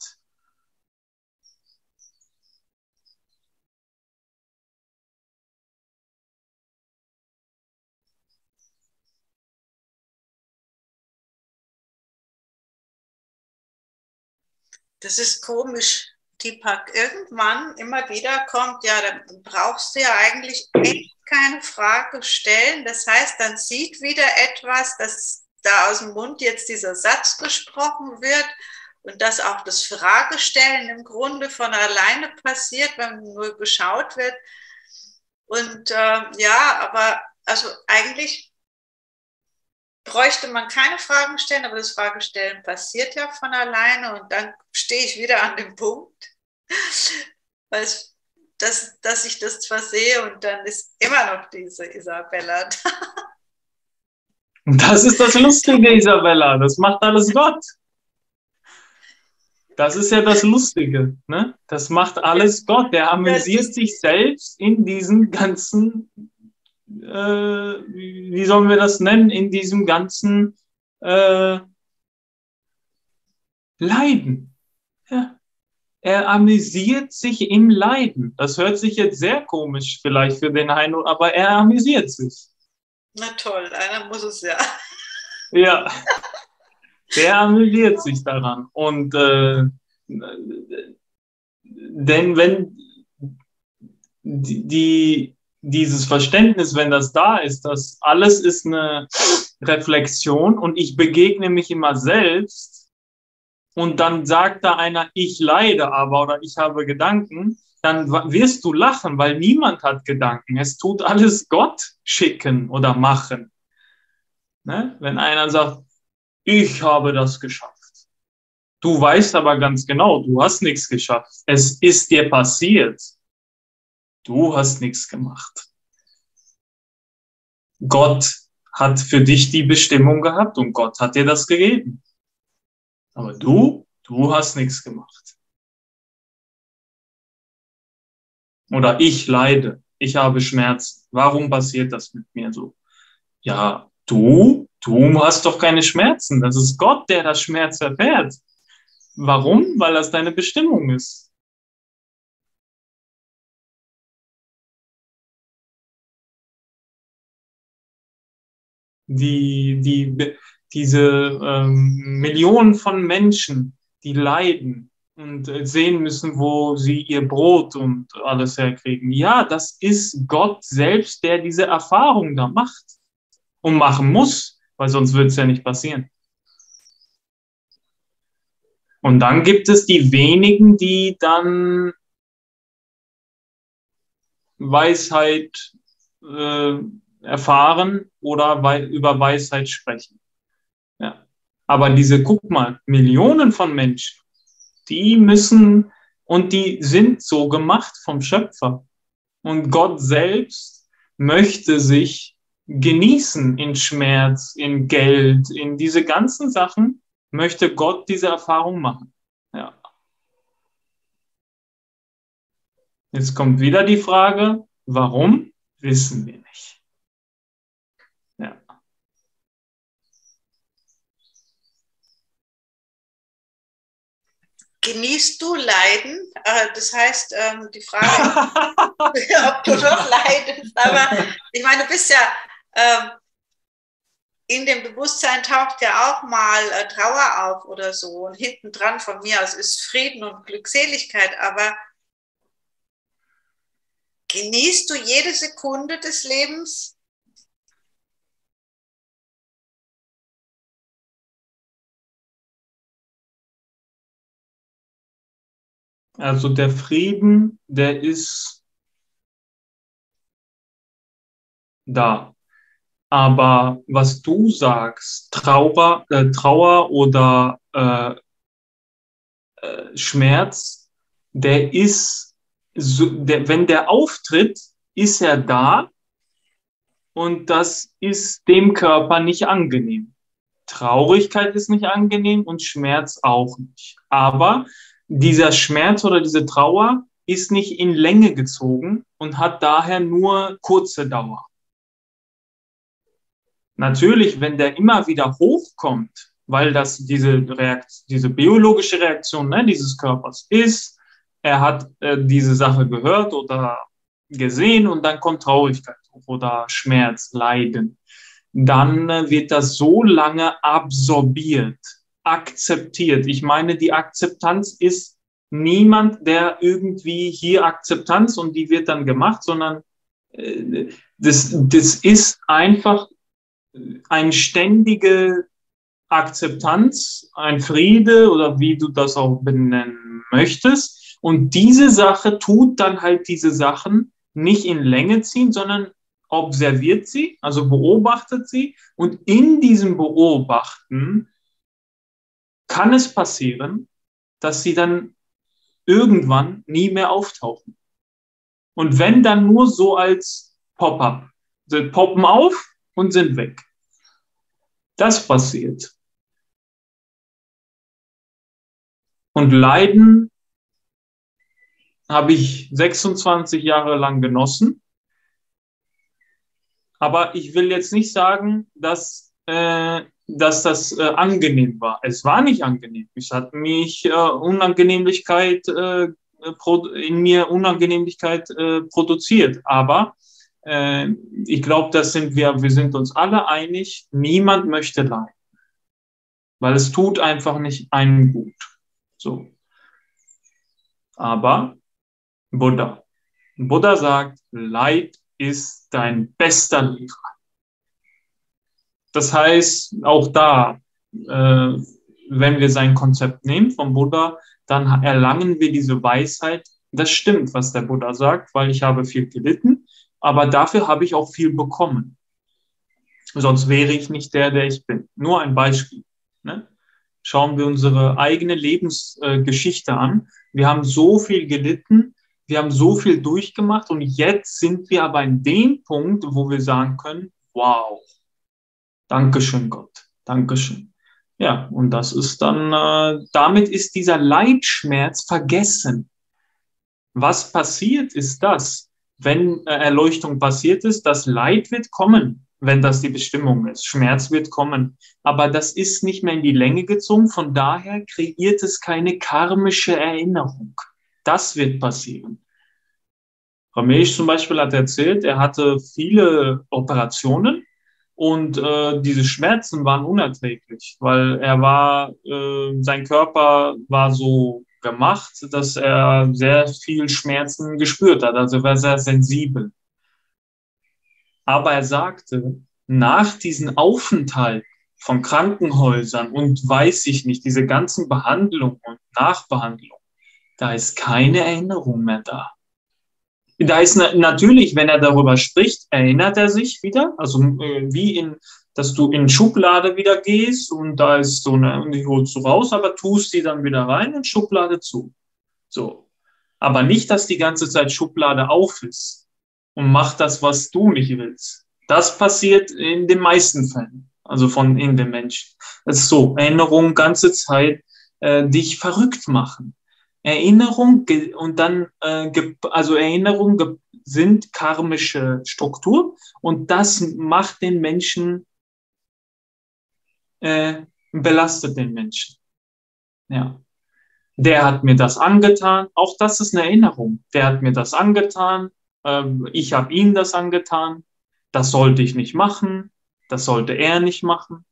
Das ist komisch, Deepak. Irgendwann immer wieder kommt, ja, dann brauchst du ja eigentlich echt keine Frage stellen, das heißt, dann sieht wieder etwas, dass da aus dem Mund jetzt dieser Satz gesprochen wird und dass auch das Fragestellen im Grunde von alleine passiert, wenn nur geschaut wird. Und ja, aber also eigentlich bräuchte man keine Fragen stellen, aber das Fragestellen passiert ja von alleine und dann stehe ich wieder an dem Punkt, weil es dass ich das zwar sehe und dann ist immer noch diese Isabella da. Das ist das Lustige, Isabella. Das macht alles Gott. Das ist ja das Lustige, ne? Das macht alles Gott. Der amüsiert sich selbst in diesem ganzen, wie sollen wir das nennen, in diesem ganzen Leiden. Ja. Er amüsiert sich im Leiden. Das hört sich jetzt sehr komisch vielleicht für den einen, aber er amüsiert sich. Na toll, einer muss es ja. Ja, der amüsiert sich daran. Und denn wenn dieses Verständnis, wenn das da ist, dass alles ist eine Reflexion und ich begegne mich immer selbst, und dann sagt da einer, ich leide aber oder ich habe Gedanken, dann wirst du lachen, weil niemand hat Gedanken. Es tut alles Gott schicken oder machen. Ne? Wenn einer sagt, ich habe das geschafft. Du weißt aber ganz genau, du hast nichts geschafft. Es ist dir passiert. Du hast nichts gemacht. Gott hat für dich die Bestimmung gehabt und Gott hat dir das gegeben. Aber du hast nichts gemacht. Oder ich leide, ich habe Schmerzen. Warum passiert das mit mir so? Ja, du hast doch keine Schmerzen. Das ist Gott, der das Schmerz erfährt. Warum? Weil das deine Bestimmung ist. Diese Millionen von Menschen, die leiden und sehen müssen, wo sie ihr Brot und alles herkriegen. Ja, das ist Gott selbst, der diese Erfahrung da macht und machen muss, weil sonst würde es ja nicht passieren. Und dann gibt es die wenigen, die dann Weisheit erfahren oder über Weisheit sprechen. Ja. Aber diese, guck mal, Millionen von Menschen, die müssen und die sind so gemacht vom Schöpfer. Und Gott selbst möchte sich genießen in Schmerz, in Geld, in diese ganzen Sachen. Möchte Gott diese Erfahrung machen? Ja. Jetzt kommt wieder die Frage, warum, wissen wir nicht. Ja. Genießt du Leiden? Das heißt, die Frage, ob du doch leidest. Aber ich meine, du bist ja... In dem Bewusstsein taucht ja auch mal Trauer auf oder so. Und hinten dran von mir aus ist Frieden und Glückseligkeit. Aber genießt du jede Sekunde des Lebens? Also der Frieden, der ist da. Aber was du sagst, Trauer oder Schmerz, der ist, wenn der auftritt, ist er da und das ist dem Körper nicht angenehm. Traurigkeit ist nicht angenehm und Schmerz auch nicht. Aber dieser Schmerz oder diese Trauer ist nicht in Länge gezogen und hat daher nur kurze Dauer. Natürlich, wenn der immer wieder hochkommt, weil das diese biologische Reaktion, ne, dieses Körpers ist, er hat diese Sache gehört oder gesehen und dann kommt Traurigkeit oder Schmerz, Leiden, dann wird das so lange absorbiert, akzeptiert. Ich meine, die Akzeptanz ist niemand, der irgendwie hier Akzeptanz und die wird dann gemacht, sondern das ist einfach eine ständige Akzeptanz, ein Friede oder wie du das auch benennen möchtest. Und diese Sache tut dann halt diese Sachen nicht in Länge ziehen, sondern observiert sie, also beobachtet sie. Und in diesem Beobachten kann es passieren, dass sie dann irgendwann nie mehr auftauchen. Und wenn, dann nur so als Pop-up. Sie poppen auf und sind weg. Das passiert. Und Leiden habe ich 26 Jahre lang genossen. Aber ich will jetzt nicht sagen, dass das angenehm war. Es war nicht angenehm. Es hat mich Unangenehmlichkeit produziert. Aber ich glaube, wir sind uns alle einig, niemand möchte leiden, weil es tut einfach nicht einem gut. So. Aber Buddha sagt, Leid ist dein bester Lehrer. Das heißt, auch da wenn wir sein Konzept nehmen vom Buddha, dann erlangen wir diese Weisheit. Das stimmt, was der Buddha sagt, weil ich habe viel gelitten, aber dafür habe ich auch viel bekommen. Sonst wäre ich nicht der, der ich bin. Nur ein Beispiel, ne? Schauen wir unsere eigene Lebensgeschichte an. Wir haben so viel gelitten, wir haben so viel durchgemacht und jetzt sind wir aber in dem Punkt, wo wir sagen können, wow, Dankeschön Gott, Dankeschön. Ja, und das ist dann, damit ist dieser Leidschmerz vergessen. Was passiert ist das, wenn Erleuchtung passiert ist, das Leid wird kommen, wenn das die Bestimmung ist. Schmerz wird kommen. Aber das ist nicht mehr in die Länge gezogen. Von daher kreiert es keine karmische Erinnerung. Das wird passieren. Ramesh zum Beispiel hat erzählt, er hatte viele Operationen und diese Schmerzen waren unerträglich, weil er war, sein Körper war so gemacht, dass er sehr viel Schmerzen gespürt hat. Also war sehr sensibel. Aber er sagte, nach diesen Aufenthalt von Krankenhäusern und weiß ich nicht, diese ganzen Behandlungen und Nachbehandlungen, da ist keine Erinnerung mehr da. Da ist natürlich, wenn er darüber spricht, erinnert er sich wieder, also wie in, dass du in Schublade wieder gehst und da ist so eine, und die holst du raus, aber tust die dann wieder rein und Schublade zu. So. Aber nicht, dass die ganze Zeit Schublade auf ist. Und mach das, was du nicht willst. Das passiert in den meisten Fällen, also von in den Menschen. Es ist so, Erinnerung ganze Zeit dich verrückt machen. Erinnerung und dann, also Erinnerung sind karmische Struktur und das macht den Menschen, belastet den Menschen. Ja. Der hat mir das angetan, auch das ist eine Erinnerung. Der hat mir das angetan. Ich habe ihm das angetan, das sollte ich nicht machen, das sollte er nicht machen.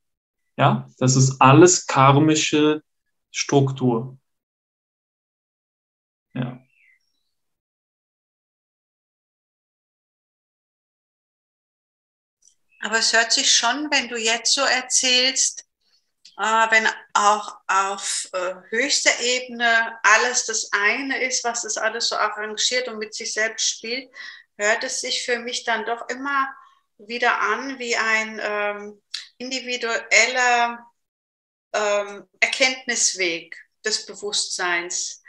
Ja, das ist alles karmische Struktur. Ja. Aber es hört sich schon, wenn du jetzt so erzählst, wenn auch auf höchster Ebene alles das eine ist, was es alles so arrangiert und mit sich selbst spielt, hört es sich für mich dann doch immer wieder an wie ein individueller Erkenntnisweg des Bewusstseins.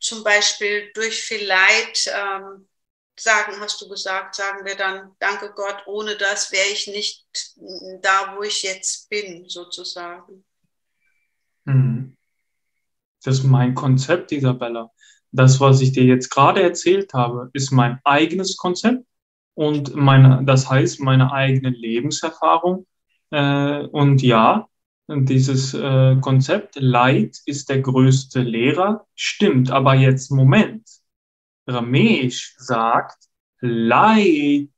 Zum Beispiel durch viel Leid, sagen wir dann, danke Gott, ohne das wäre ich nicht da, wo ich jetzt bin, sozusagen. Das ist mein Konzept, Isabella. Das, was ich dir jetzt gerade erzählt habe, ist mein eigenes Konzept und das heißt meine eigene Lebenserfahrung. Und ja, dieses Konzept, Leid ist der größte Lehrer, stimmt, aber jetzt Moment. Ramesh sagt, Leid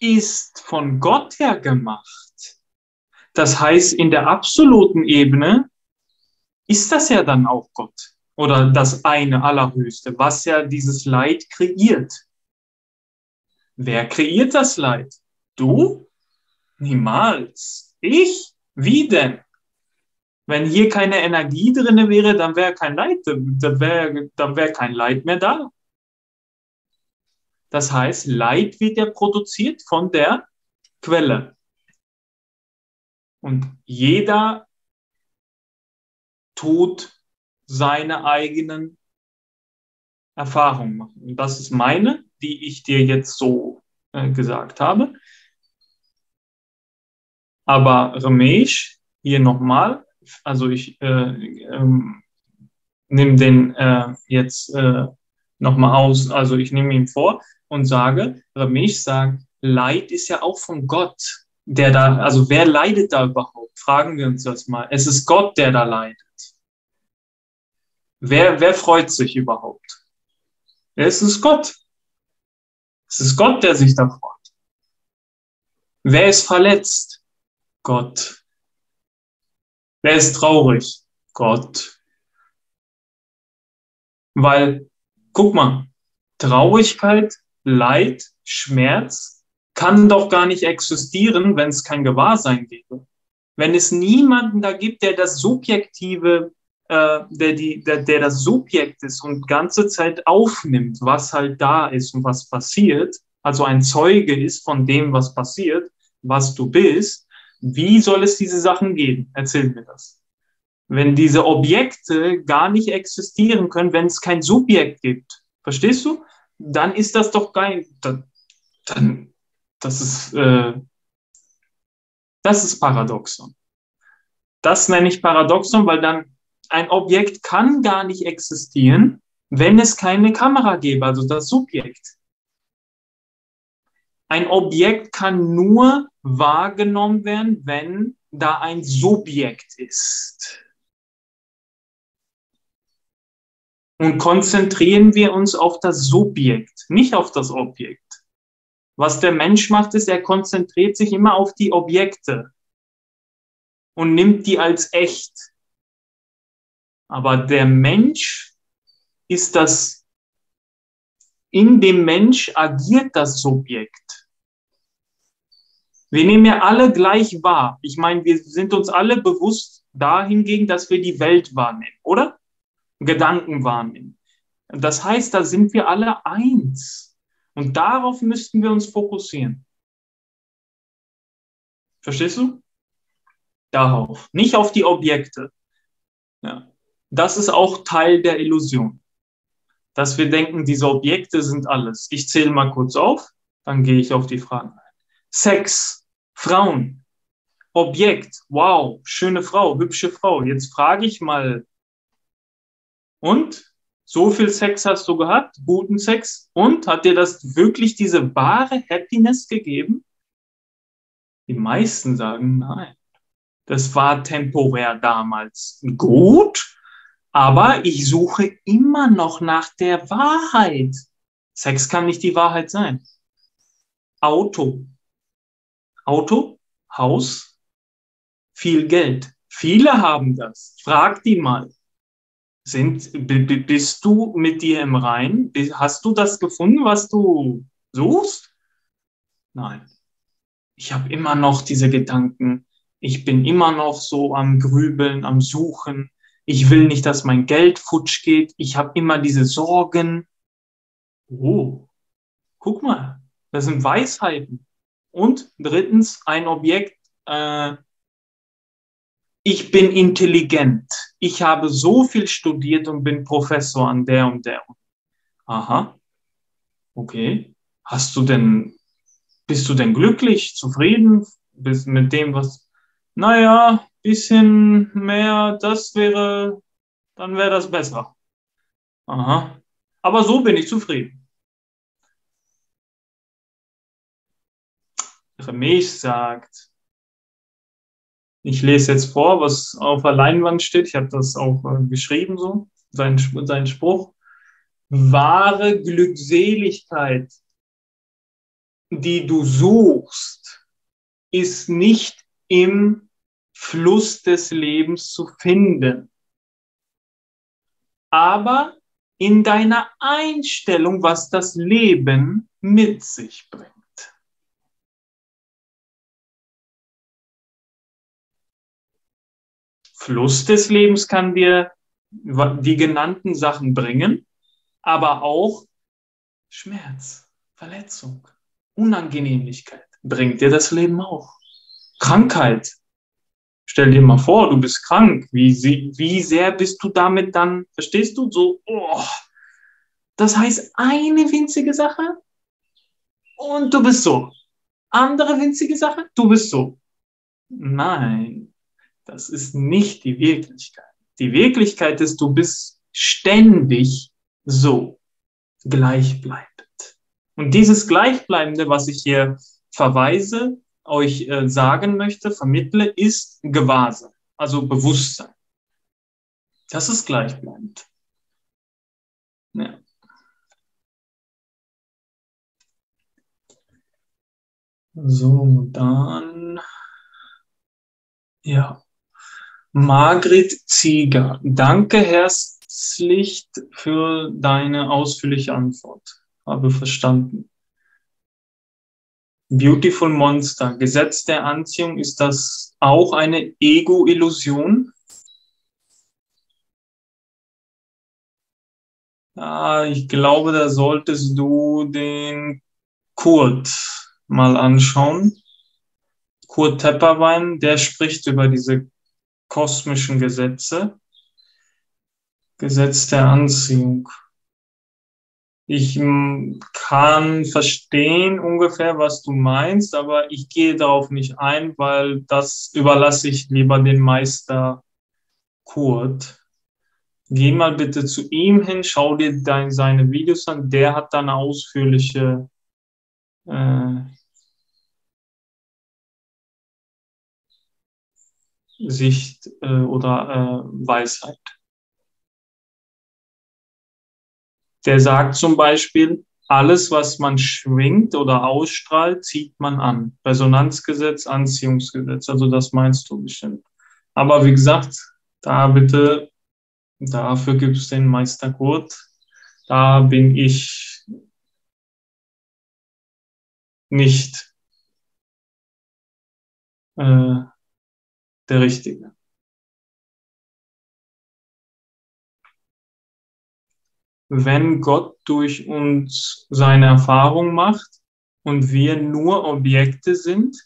ist von Gott her gemacht. Das heißt, in der absoluten Ebene ist das ja dann auch Gott oder das eine Allerhöchste, was ja dieses Leid kreiert. Wer kreiert das Leid? Du? Niemals. Ich? Wie denn? Wenn hier keine Energie drin wäre, dann wäre kein Leid, dann wäre kein Leid mehr da. Das heißt, Leid wird ja produziert von der Quelle. Und jeder tut seine eigenen Erfahrungen machen. Und das ist meine, die ich dir jetzt so gesagt habe. Aber Ramesh, hier nochmal, also ich nehme den jetzt nochmal aus, also ich nehme ihn vor und sage, Ramesh sagt, Leid ist ja auch von Gott, der da, also wer leidet da überhaupt? Fragen wir uns das mal. Es ist Gott, der da leidet. Wer freut sich überhaupt? Es ist Gott. Es ist Gott, der sich da freut. Wer ist verletzt? Gott. Wer ist traurig? Gott. Weil, guck mal, Traurigkeit, Leid, Schmerz kann doch gar nicht existieren, wenn es kein Gewahrsein gäbe. Wenn es niemanden da gibt, der das Subjektive, der das Subjekt ist und ganze Zeit aufnimmt, was halt da ist und was passiert, also ein Zeuge ist von dem, was passiert, was du bist, wie soll es diese Sachen geben? Erzähl mir das. Wenn diese Objekte gar nicht existieren können, wenn es kein Subjekt gibt, verstehst du? Dann ist das doch kein, das ist Paradoxon. Das nenne ich Paradoxon, weil dann ein Objekt kann gar nicht existieren, wenn es keine Kamera gäbe, also das Subjekt. Ein Objekt kann nur wahrgenommen werden, wenn da ein Subjekt ist. Und konzentrieren wir uns auf das Subjekt, nicht auf das Objekt. Was der Mensch macht, ist, er konzentriert sich immer auf die Objekte und nimmt die als echt. Aber der Mensch ist das, in dem Mensch agiert das Subjekt. Wir nehmen ja alle gleich wahr. Ich meine, wir sind uns alle bewusst dahingegen, dass wir die Welt wahrnehmen, oder? Gedanken wahrnehmen. Das heißt, da sind wir alle eins. Und darauf müssten wir uns fokussieren. Verstehst du? Darauf. Nicht auf die Objekte. Ja. Das ist auch Teil der Illusion. Dass wir denken, diese Objekte sind alles. Ich zähle mal kurz auf, dann gehe ich auf die Fragen ein. Sex, Frauen, Objekt. Wow, schöne Frau, hübsche Frau. Jetzt frage ich mal, und? So viel Sex hast du gehabt, guten Sex. Und hat dir das wirklich diese wahre Happiness gegeben? Die meisten sagen nein. Das war temporär damals gut, aber ich suche immer noch nach der Wahrheit. Sex kann nicht die Wahrheit sein. Auto, Haus, viel Geld. Viele haben das. Frag die mal. Bist du mit dir im Reinen? Hast du das gefunden, was du suchst? Nein. Ich habe immer noch diese Gedanken. Ich bin immer noch so am Grübeln, am Suchen. Ich will nicht, dass mein Geld futsch geht. Ich habe immer diese Sorgen. Oh, guck mal, das sind Weisheiten. Und drittens, ein Objekt, ich bin intelligent. Ich habe so viel studiert und bin Professor an der und der. Aha. Okay. Bist du denn glücklich, zufrieden mit dem, was? Naja, bisschen mehr, dann wäre das besser. Aha. Aber so bin ich zufrieden. Ramesh sagt, ich lese jetzt vor, was auf der Leinwand steht. Ich habe das auch geschrieben, so, sein Spruch. Wahre Glückseligkeit, die du suchst, ist nicht im Fluss des Lebens zu finden, aber in deiner Einstellung, was das Leben mit sich bringt. Fluss des Lebens kann dir die genannten Sachen bringen, aber auch Schmerz, Verletzung, Unangenehmlichkeit bringt dir das Leben auch. Krankheit. Stell dir mal vor, du bist krank. Wie sehr bist du damit dann, verstehst du, so, oh, das heißt eine winzige Sache und du bist so. Andere winzige Sache, du bist so. Nein. Das ist nicht die Wirklichkeit. Die Wirklichkeit ist, du bist ständig so gleichbleibend. Und dieses Gleichbleibende, was ich hier verweise, euch sagen möchte, vermittle, ist Gewahrsein, also Bewusstsein. Das ist gleichbleibend. Ja. So, dann, ja. Margret Zieger, danke herzlich für deine ausführliche Antwort. Habe verstanden. Beautiful Monster, Gesetz der Anziehung, ist das auch eine Ego-Illusion? Ah, ich glaube, da solltest du den Kurt mal anschauen. Kurt Tepperwein, der spricht über diese kosmischen Gesetze. Gesetz der Anziehung. Ich kann verstehen ungefähr, was du meinst, aber ich gehe darauf nicht ein, weil das überlasse ich lieber dem Meister Kurt. Geh mal bitte zu ihm hin, schau dir seine Videos an. Der hat da eine ausführliche Sicht oder Weisheit. Der sagt zum Beispiel, alles, was man schwingt oder ausstrahlt, zieht man an. Resonanzgesetz, Anziehungsgesetz, also das meinst du bestimmt. Aber wie gesagt, da bitte, dafür gibt es den Meister Kurt. Da bin ich nicht der Richtige. Wenn Gott durch uns seine Erfahrung macht und wir nur Objekte sind,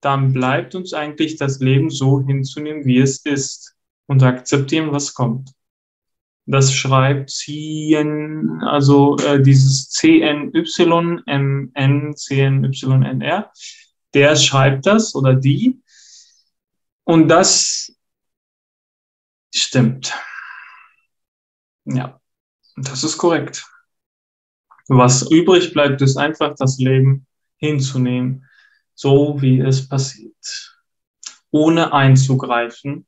dann bleibt uns eigentlich das Leben so hinzunehmen, wie es ist, und akzeptieren, was kommt. Das schreibt CN, also dieses CNYMN, CNYNR, der schreibt das oder die, und das stimmt. Ja. Das ist korrekt. Was übrig bleibt, ist einfach das Leben hinzunehmen, so wie es passiert, ohne einzugreifen.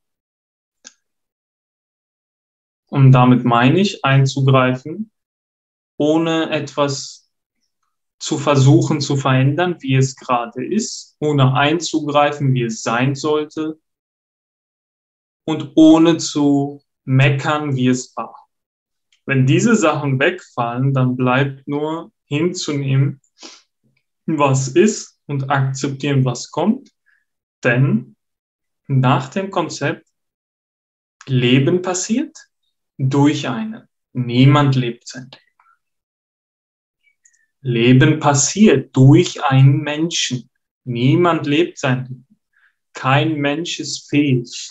Und damit meine ich einzugreifen, ohne etwas zu versuchen zu verändern, wie es gerade ist, ohne einzugreifen, wie es sein sollte, und ohne zu meckern, wie es war. Wenn diese Sachen wegfallen, dann bleibt nur hinzunehmen, was ist, und akzeptieren, was kommt. Denn nach dem Konzept, Leben passiert durch einen. Niemand lebt sein Leben. Leben passiert durch einen Menschen. Niemand lebt sein Leben. Kein Mensch ist fähig,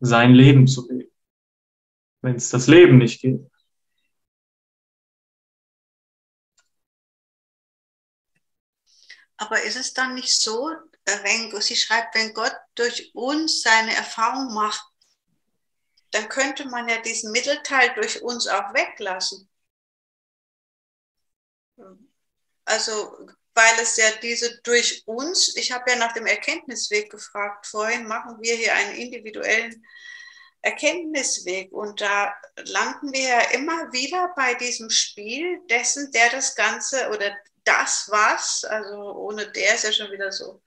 sein Leben zu leben, wenn es das Leben nicht gibt. Aber ist es dann nicht so, wenn sie schreibt, wenn Gott durch uns seine Erfahrung macht, dann könnte man ja diesen Mittelteil durch uns auch weglassen. Also, weil es ja diese durch uns, ich habe ja nach dem Erkenntnisweg gefragt vorhin, machen wir hier einen individuellen Erkenntnisweg, und da landen wir ja immer wieder bei diesem Spiel dessen, der das Ganze oder das was, also ohne der ist ja schon wieder so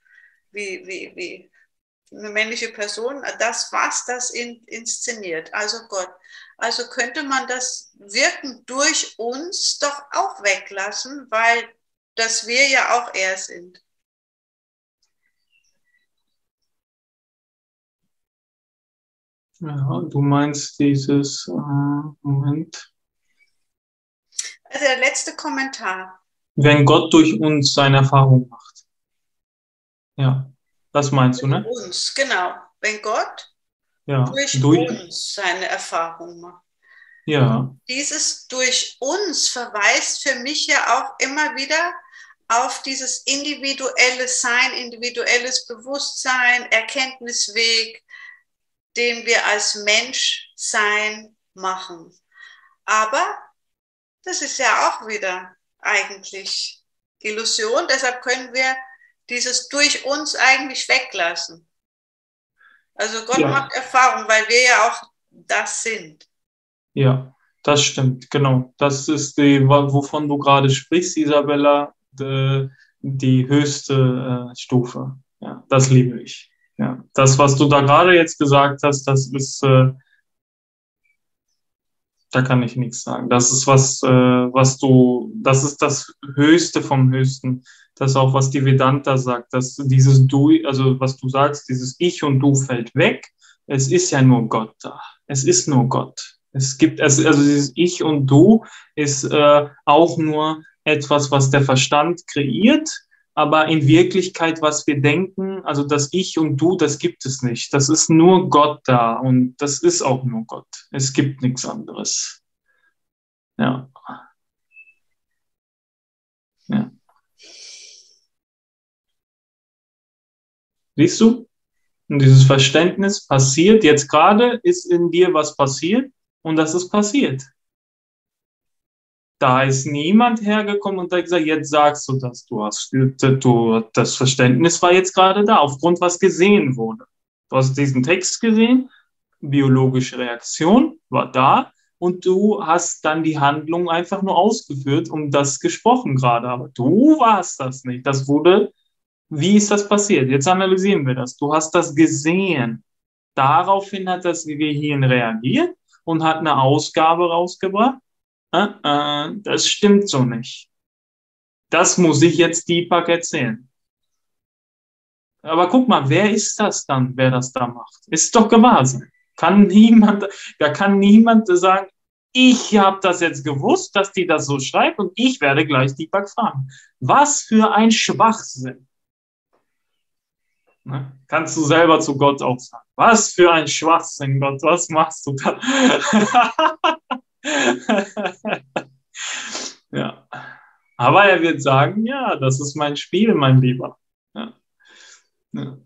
wie eine männliche Person, das was, das inszeniert, also Gott. Also könnte man das Wirken durch uns doch auch weglassen, weil das wir ja auch er sind. Ja, du meinst dieses Moment. Also der letzte Kommentar. Wenn Gott durch uns seine Erfahrung macht. Ja, das meinst du, ne? Uns, genau. Wenn Gott durch uns seine Erfahrung macht. Ja. Dieses durch uns verweist für mich ja auch immer wieder auf dieses individuelle Sein, individuelles Bewusstsein, Erkenntnisweg, den wir als Mensch sein machen. Aber das ist ja auch wieder eigentlich Illusion, deshalb können wir dieses durch uns eigentlich weglassen. Also Gott macht Erfahrung, weil wir ja auch das sind. Ja, das stimmt, genau. Das ist die, wovon du gerade sprichst, Isabella, die höchste Stufe. Ja, das liebe ich. Ja, das, was du da gerade jetzt gesagt hast, das ist Da kann ich nichts sagen. Das ist was, das ist das Höchste vom Höchsten. Das ist auch, was die Vedanta sagt, dass dieses Du, also was du sagst, dieses Ich und Du fällt weg. Es ist ja nur Gott da. Es ist nur Gott. Es gibt, also dieses Ich und Du ist auch nur etwas, was der Verstand kreiert, aber in Wirklichkeit, was wir denken, also das Ich und Du, das gibt es nicht. Das ist nur Gott da und das ist auch nur Gott. Es gibt nichts anderes. Ja. Ja. Siehst du? Und dieses Verständnis passiert, jetzt gerade ist in dir was passiert und das ist passiert. Da ist niemand hergekommen und hat gesagt, jetzt sagst du das, das Verständnis war jetzt gerade da, aufgrund was gesehen wurde. Du hast diesen Text gesehen, biologische Reaktion war da und du hast dann die Handlung einfach nur ausgeführt, um das gesprochen gerade, aber du warst das nicht, das wurde. Wie ist das passiert? Jetzt analysieren wir das. Du hast das gesehen. Daraufhin hat das Gehirn reagiert und hat eine Ausgabe rausgebracht. Das stimmt so nicht. Das muss ich jetzt Deepak erzählen. Aber guck mal, wer ist das dann, wer das da macht? Ist doch gewesen. Da kann niemand sagen, ich habe das jetzt gewusst, dass die das so schreibt und ich werde gleich Deepak fragen. Was für ein Schwachsinn. Kannst du selber zu Gott auch sagen, was für ein Schwachsinn, Gott, was machst du da? Ja. Aber er wird sagen, ja, das ist mein Spiel, mein Lieber. Ja. Ja.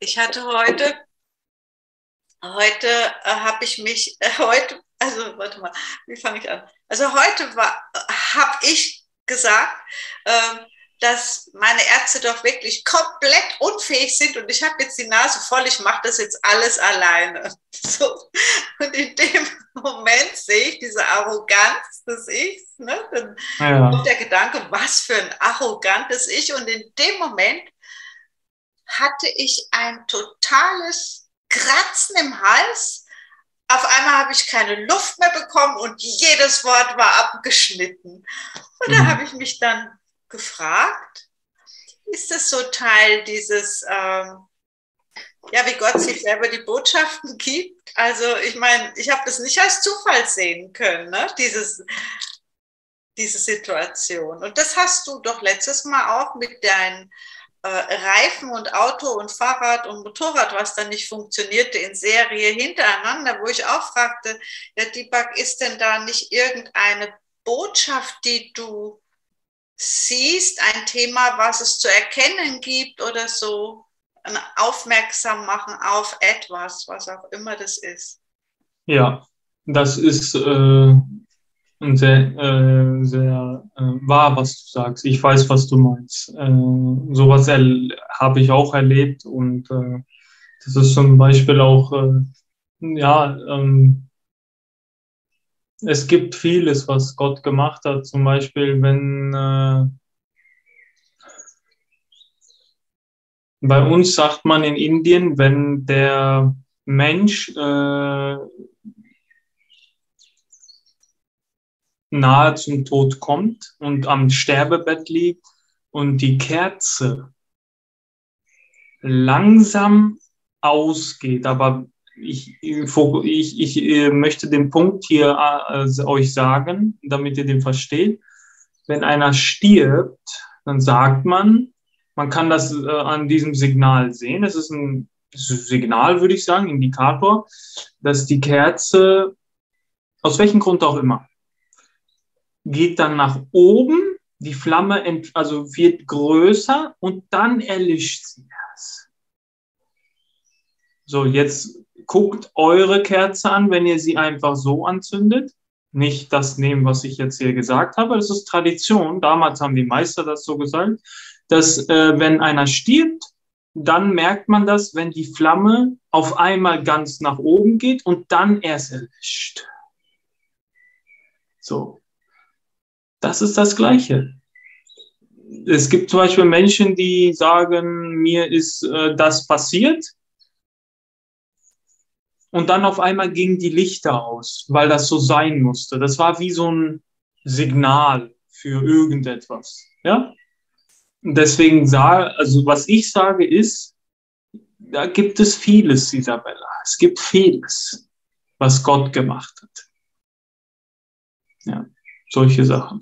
Ich hatte heute habe ich gesagt, dass meine Ärzte doch wirklich komplett unfähig sind und ich habe jetzt die Nase voll, ich mache das jetzt alles alleine. So. Und in dem Moment sehe ich diese Arroganz des Ichs, ne? Dann kommt der Gedanke, was für ein arrogantes Ich, und in dem Moment hatte ich ein totales Kratzen im Hals. Auf einmal habe ich keine Luft mehr bekommen und jedes Wort war abgeschnitten. Und da habe ich mich dann gefragt, ist das so Teil dieses, ja, wie Gott sich selber die Botschaften gibt? Also ich meine, ich habe das nicht als Zufall sehen können, ne? Diese Situation. Und das hast du doch letztes Mal auch mit deinen Reifen und Auto und Fahrrad und Motorrad, was dann nicht funktionierte, in Serie hintereinander, wo ich auch fragte, ja, Deepak, ist denn da nicht irgendeine Botschaft, die du siehst, ein Thema, was es zu erkennen gibt oder so, ein Aufmerksam machen auf etwas, was auch immer das ist? Ja, das ist sehr wahr, was du sagst. Ich weiß, was du meinst. Sowas habe ich auch erlebt und das ist zum Beispiel auch, es gibt vieles, was Gott gemacht hat. Zum Beispiel, wenn bei uns sagt man in Indien, wenn der Mensch nahe zum Tod kommt und am Sterbebett liegt und die Kerze langsam ausgeht. Aber ich möchte den Punkt hier euch sagen, damit ihr den versteht. Wenn einer stirbt, dann sagt man, man kann das an diesem Signal sehen. Es ist ein Signal, würde ich sagen, Indikator, dass die Kerze, aus welchem Grund auch immer, geht dann nach oben, die Flamme wird größer und dann erlischt sie das. So, jetzt guckt eure Kerze an, wenn ihr sie einfach so anzündet. Nicht das nehmen, was ich jetzt hier gesagt habe. Das ist Tradition. Damals haben die Meister das so gesagt, dass wenn einer stirbt, dann merkt man das, wenn die Flamme auf einmal ganz nach oben geht und dann erst erlischt. So. Das ist das Gleiche. Es gibt zum Beispiel Menschen, die sagen, mir ist das passiert. Und dann auf einmal gingen die Lichter aus, weil das so sein musste. Das war wie so ein Signal für irgendetwas. Ja? Und deswegen, also was ich sage ist, da gibt es vieles, Isabella. Es gibt vieles, was Gott gemacht hat. Ja, solche Sachen.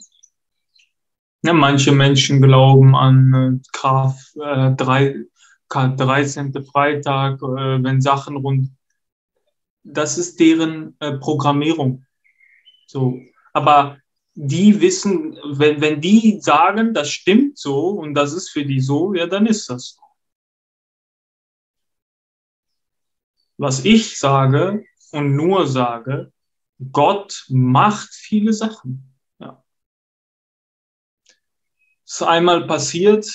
Ja, manche Menschen glauben an K13. Freitag, wenn Sachen rund. Das ist deren Programmierung. So. Aber die wissen, wenn die sagen, das stimmt so und das ist für die so, ja, dann ist das so. Was ich sage und nur sage, Gott macht viele Sachen. Das ist einmal passiert,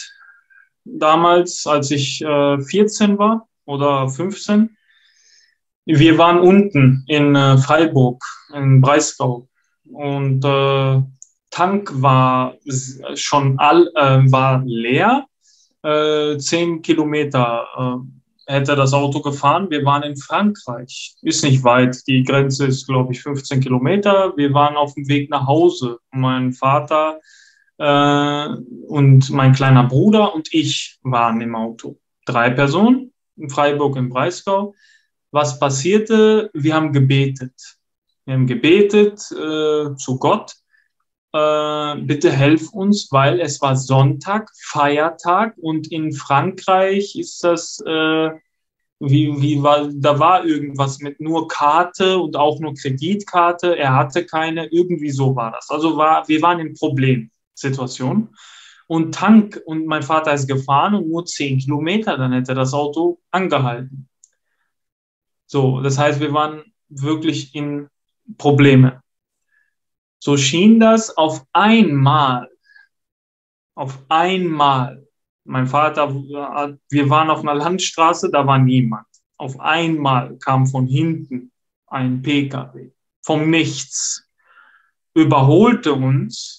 damals, als ich 14 war oder 15. Wir waren unten in Freiburg, in Breisgau. Und Tank war schon war leer. 10 Kilometer hätte das Auto gefahren. Wir waren in Frankreich. Ist nicht weit. Die Grenze ist, glaube ich, 15 Kilometer. Wir waren auf dem Weg nach Hause. Mein Vater und mein kleiner Bruder und ich waren im Auto. 3 Personen in Freiburg im Breisgau. Was passierte? Wir haben gebetet. Wir haben gebetet zu Gott. Bitte helf uns, weil es war Sonntag, Feiertag und in Frankreich ist das, da war irgendwas mit nur Karte und auch nur Kreditkarte. Er hatte keine, irgendwie so war das. Also wir waren im Problem. Situation. Und Tank und mein Vater ist gefahren und nur 10 Kilometer, dann hätte das Auto angehalten. So, das heißt, wir waren wirklich in Probleme. So schien das auf einmal, mein Vater, wir waren auf einer Landstraße, da war niemand. Auf einmal kam von hinten ein PKW, vom Nichts, überholte uns,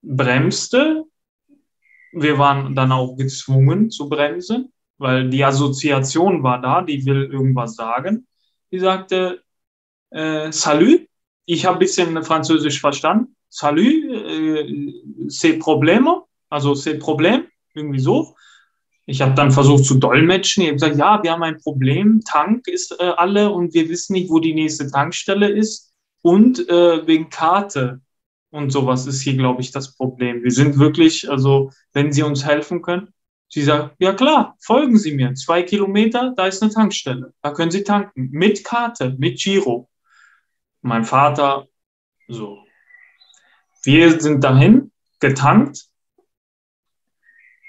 bremste. Wir waren dann auch gezwungen zu bremsen, weil die Assoziation war da, die will irgendwas sagen. Die sagte, salut, ich habe ein bisschen Französisch verstanden. Salut, c'est problème, also c'est problème, irgendwie so. Ich habe dann versucht zu dolmetschen. Ich habe gesagt, ja, wir haben ein Problem, Tank ist alle und wir wissen nicht, wo die nächste Tankstelle ist und wegen Karte. Und sowas ist hier, glaube ich, das Problem. Wir sind wirklich, also, wenn Sie uns helfen können, sie sagt, ja klar, folgen Sie mir. 2 Kilometer, da ist eine Tankstelle. Da können Sie tanken. Mit Karte, mit Giro. Mein Vater, so. Wir sind dahin, getankt.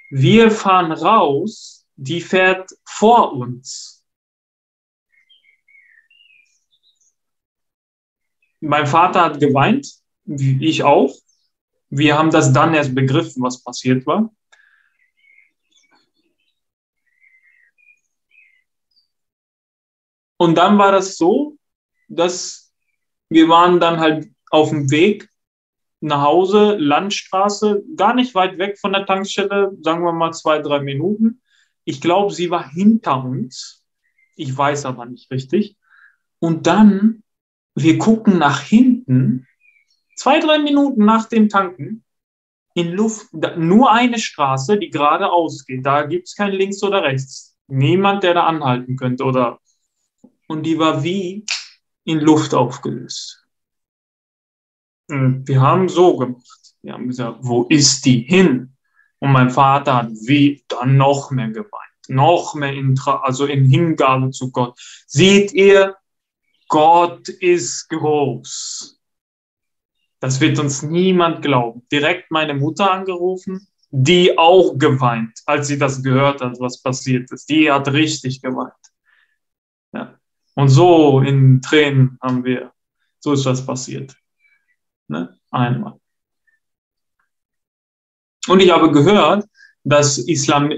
Wir fahren raus, die fährt vor uns. Mein Vater hat geweint. Ich auch. Wir haben das dann erst begriffen, was passiert war. Und dann war das so, dass wir waren dann halt auf dem Weg nach Hause, Landstraße, gar nicht weit weg von der Tankstelle, sagen wir mal 2-3 Minuten. Ich glaube, sie war hinter uns. Ich weiß aber nicht richtig. Und dann, wir gucken nach hinten, 2-3 Minuten nach dem Tanken, in Luft, nur eine Straße, die geradeaus geht. Da gibt es kein links oder rechts. Niemand, der da anhalten könnte. Oder und die war wie in Luft aufgelöst. Und wir haben so gemacht. Wir haben gesagt, wo ist die hin? Und mein Vater hat wie dann noch mehr geweint. Noch mehr in Hingabe zu Gott. Seht ihr, Gott ist groß. Das wird uns niemand glauben. Direkt meine Mutter angerufen, die auch geweint, als sie das gehört hat, was passiert ist. Die hat richtig geweint. Ja. Und so in Tränen haben wir, so ist das passiert. Ne? Einmal. Und ich habe gehört, dass im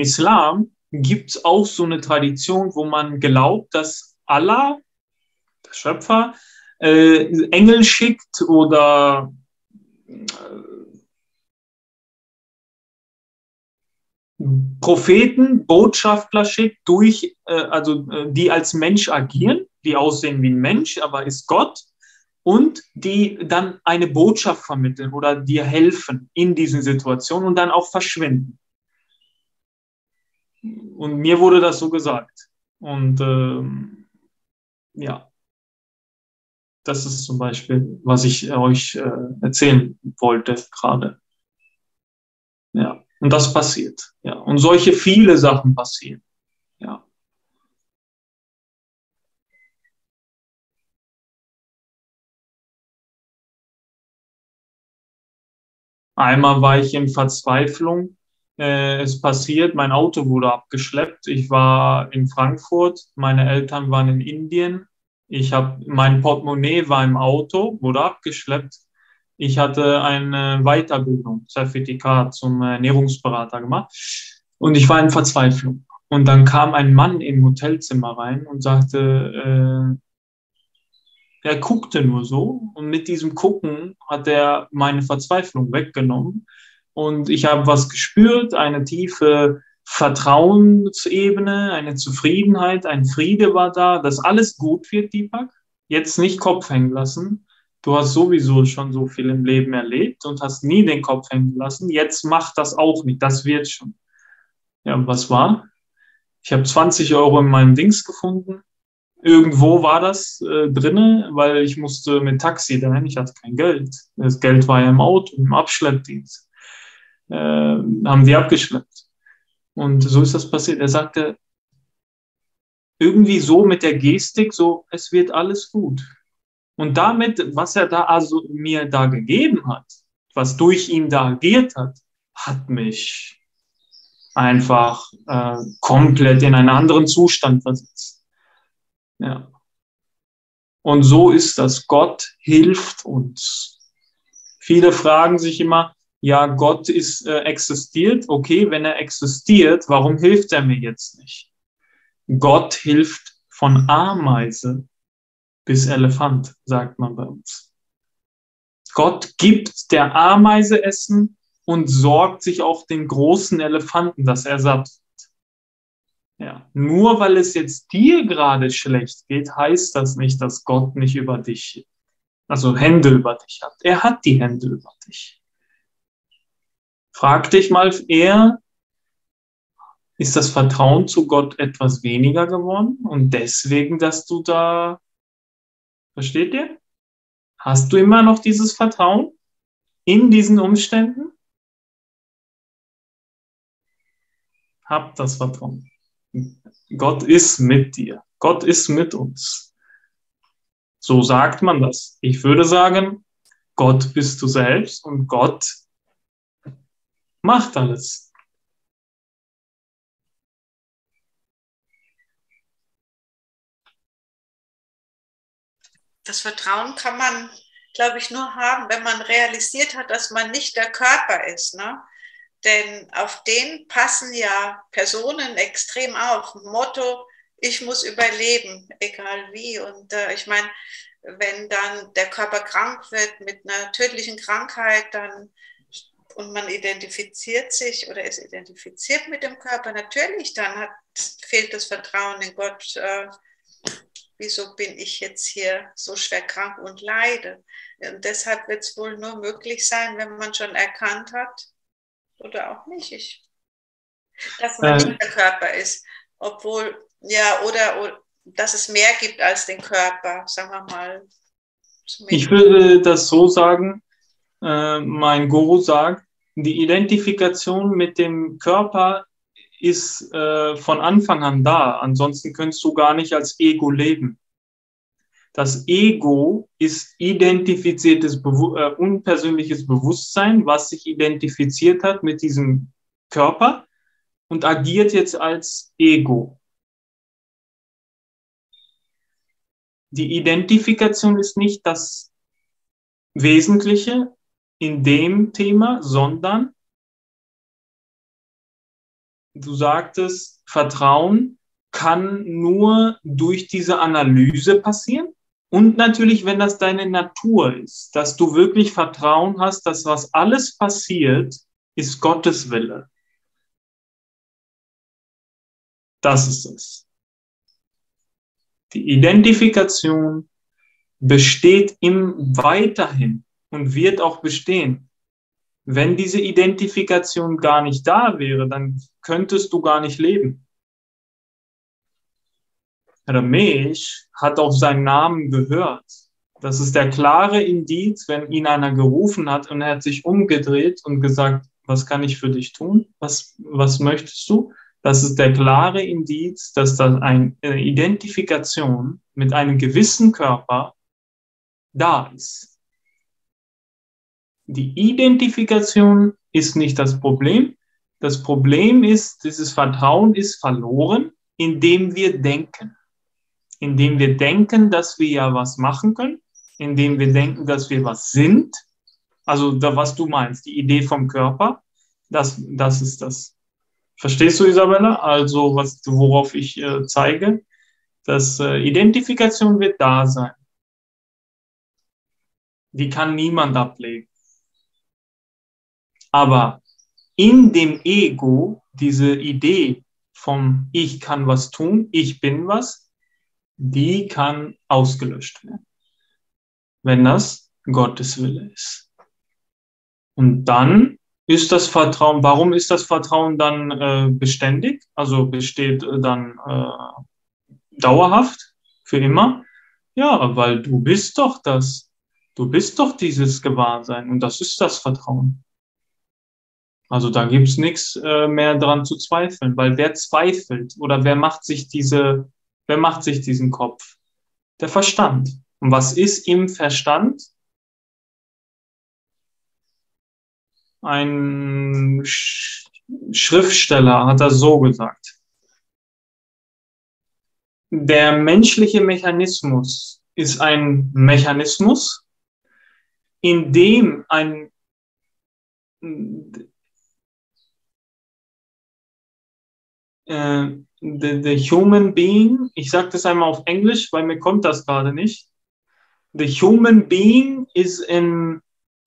Islam gibt es auch so eine Tradition, wo man glaubt, dass Allah, der Schöpfer, Engel schickt oder Propheten, Botschafter schickt, die als Mensch agieren, die aussehen wie ein Mensch, aber ist Gott, und die dann eine Botschaft vermitteln oder dir helfen in diesen Situationen und dann auch verschwinden. Und mir wurde das so gesagt. Und ja, das ist zum Beispiel, was ich euch erzählen wollte gerade. Ja. Und das passiert, ja. Und solche viele Sachen passieren, ja. Einmal war ich in Verzweiflung. Es passiert, mein Auto wurde abgeschleppt. Ich war in Frankfurt, meine Eltern waren in Indien. Mein Portemonnaie war im Auto, wurde abgeschleppt. Ich hatte eine Weiterbildung, Zertifikat zum Ernährungsberater gemacht und ich war in Verzweiflung. Und dann kam ein Mann im Hotelzimmer rein und sagte, er guckte nur so, und mit diesem Gucken hat er meine Verzweiflung weggenommen und ich habe was gespürt, eine tiefe Vertrauensebene, eine Zufriedenheit, ein Friede war da, dass alles gut wird, Deepak, jetzt nicht Kopf hängen lassen. Du hast sowieso schon so viel im Leben erlebt und hast nie den Kopf hängen lassen. Jetzt mach das auch nicht. Das wird schon. Ja, was war? Ich habe 20 Euro in meinem Dings gefunden. Irgendwo war das drinne, weil ich musste mit Taxi dahin. Ich hatte kein Geld. Das Geld war ja im Auto, im Abschleppdienst. Haben die abgeschleppt. Und so ist das passiert. Er sagte irgendwie so mit der Gestik, so, es wird alles gut. Und damit, was er da also mir da gegeben hat, was durch ihn da agiert hat, hat mich einfach komplett in einen anderen Zustand versetzt. Ja. Und so ist das. Gott hilft uns. Viele fragen sich immer, ja, Gott ist existiert. Okay, wenn er existiert, warum hilft er mir jetzt nicht? Gott hilft von Ameise bis Elefant, sagt man bei uns. Gott gibt der Ameise Essen und sorgt sich auch den großen Elefanten, dass er satt wird. Ja. Nur weil es jetzt dir gerade schlecht geht, heißt das nicht, dass Gott nicht über dich, also Hände über dich hat. Er hat die Hände über dich. Frag dich mal eher, ist das Vertrauen zu Gott etwas weniger geworden? Und deswegen, dass du da... Versteht ihr? Hast du immer noch dieses Vertrauen in diesen Umständen? Hab das Vertrauen. Gott ist mit dir. Gott ist mit uns. So sagt man das. Ich würde sagen, Gott bist du selbst und Gott macht alles. Das Vertrauen kann man, glaube ich, nur haben, wenn man realisiert hat, dass man nicht der Körper ist, ne? Denn auf den passen ja Personen extrem auf. Motto, ich muss überleben, egal wie. Und ich meine, wenn dann der Körper krank wird mit einer tödlichen Krankheit, dann und man identifiziert sich oder ist identifiziert mit dem Körper, natürlich, dann fehlt das Vertrauen in Gott. Wieso bin ich jetzt hier so schwer krank und leide? Und deshalb wird es wohl nur möglich sein, wenn man schon erkannt hat, oder auch nicht, dass man nicht der Körper ist, obwohl, ja, oder dass es mehr gibt als den Körper, sagen wir mal. Ich würde das so sagen, mein Guru sagt, die Identifikation mit dem Körper ist von Anfang an da. Ansonsten könntest du gar nicht als Ego leben. Das Ego ist identifiziertes, unpersönliches Bewusstsein, was sich identifiziert hat mit diesem Körper und agiert jetzt als Ego. Die Identifikation ist nicht das Wesentliche in dem Thema, sondern du sagtest, Vertrauen kann nur durch diese Analyse passieren. Und natürlich, wenn das deine Natur ist, dass du wirklich Vertrauen hast, dass was alles passiert, ist Gottes Wille. Das ist es. Die Identifikation besteht im weiterhin und wird auch bestehen. Wenn diese Identifikation gar nicht da wäre, dann könntest du gar nicht leben. Ramesh hat auf seinen Namen gehört. Das ist der klare Indiz, wenn ihn einer gerufen hat und er hat sich umgedreht und gesagt, was kann ich für dich tun? Was möchtest du? Das ist der klare Indiz, dass da eine Identifikation mit einem gewissen Körper da ist. Die Identifikation ist nicht das Problem. Das Problem ist, dieses Vertrauen ist verloren, indem wir denken. Indem wir denken, dass wir ja was machen können, indem wir denken, dass wir was sind. Also da, was du meinst, die Idee vom Körper, das ist das. Verstehst du, Isabella? Also worauf ich zeige, dass Identifikation wird da sein. Die kann niemand ablegen. Aber in dem Ego, diese Idee vom Ich kann was tun, ich bin was, die kann ausgelöscht werden, wenn das Gottes Wille ist. Und dann ist das Vertrauen, warum ist das Vertrauen dann beständig, also besteht dann dauerhaft, für immer? Ja, weil du bist doch das, du bist doch dieses Gewahrsein und das ist das Vertrauen. Also da gibt es nichts mehr dran zu zweifeln, weil wer zweifelt oder wer macht sich diesen Kopf? Der Verstand. Und was ist im Verstand? Ein Schriftsteller hat das so gesagt. Der menschliche Mechanismus ist ein Mechanismus, in dem the human being, ich sage das einmal auf Englisch, weil mir kommt das gerade nicht. The human being is in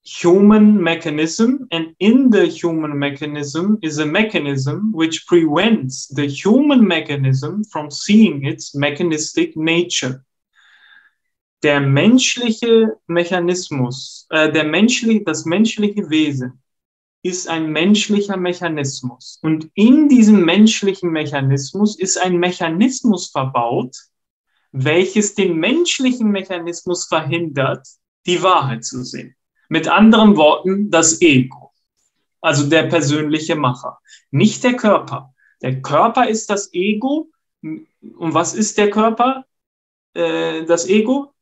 human mechanism, and in the human mechanism is a mechanism which prevents the human mechanism from seeing its mechanistic nature. Der menschliche Mechanismus, das menschliche Wesen ist ein menschlicher Mechanismus. Und in diesem menschlichen Mechanismus ist ein Mechanismus verbaut, welches den menschlichen Mechanismus verhindert, die Wahrheit zu sehen. Mit anderen Worten, das Ego, also der persönliche Macher, nicht der Körper. Der Körper ist das Ego. Und was ist der Körper? Das Ego,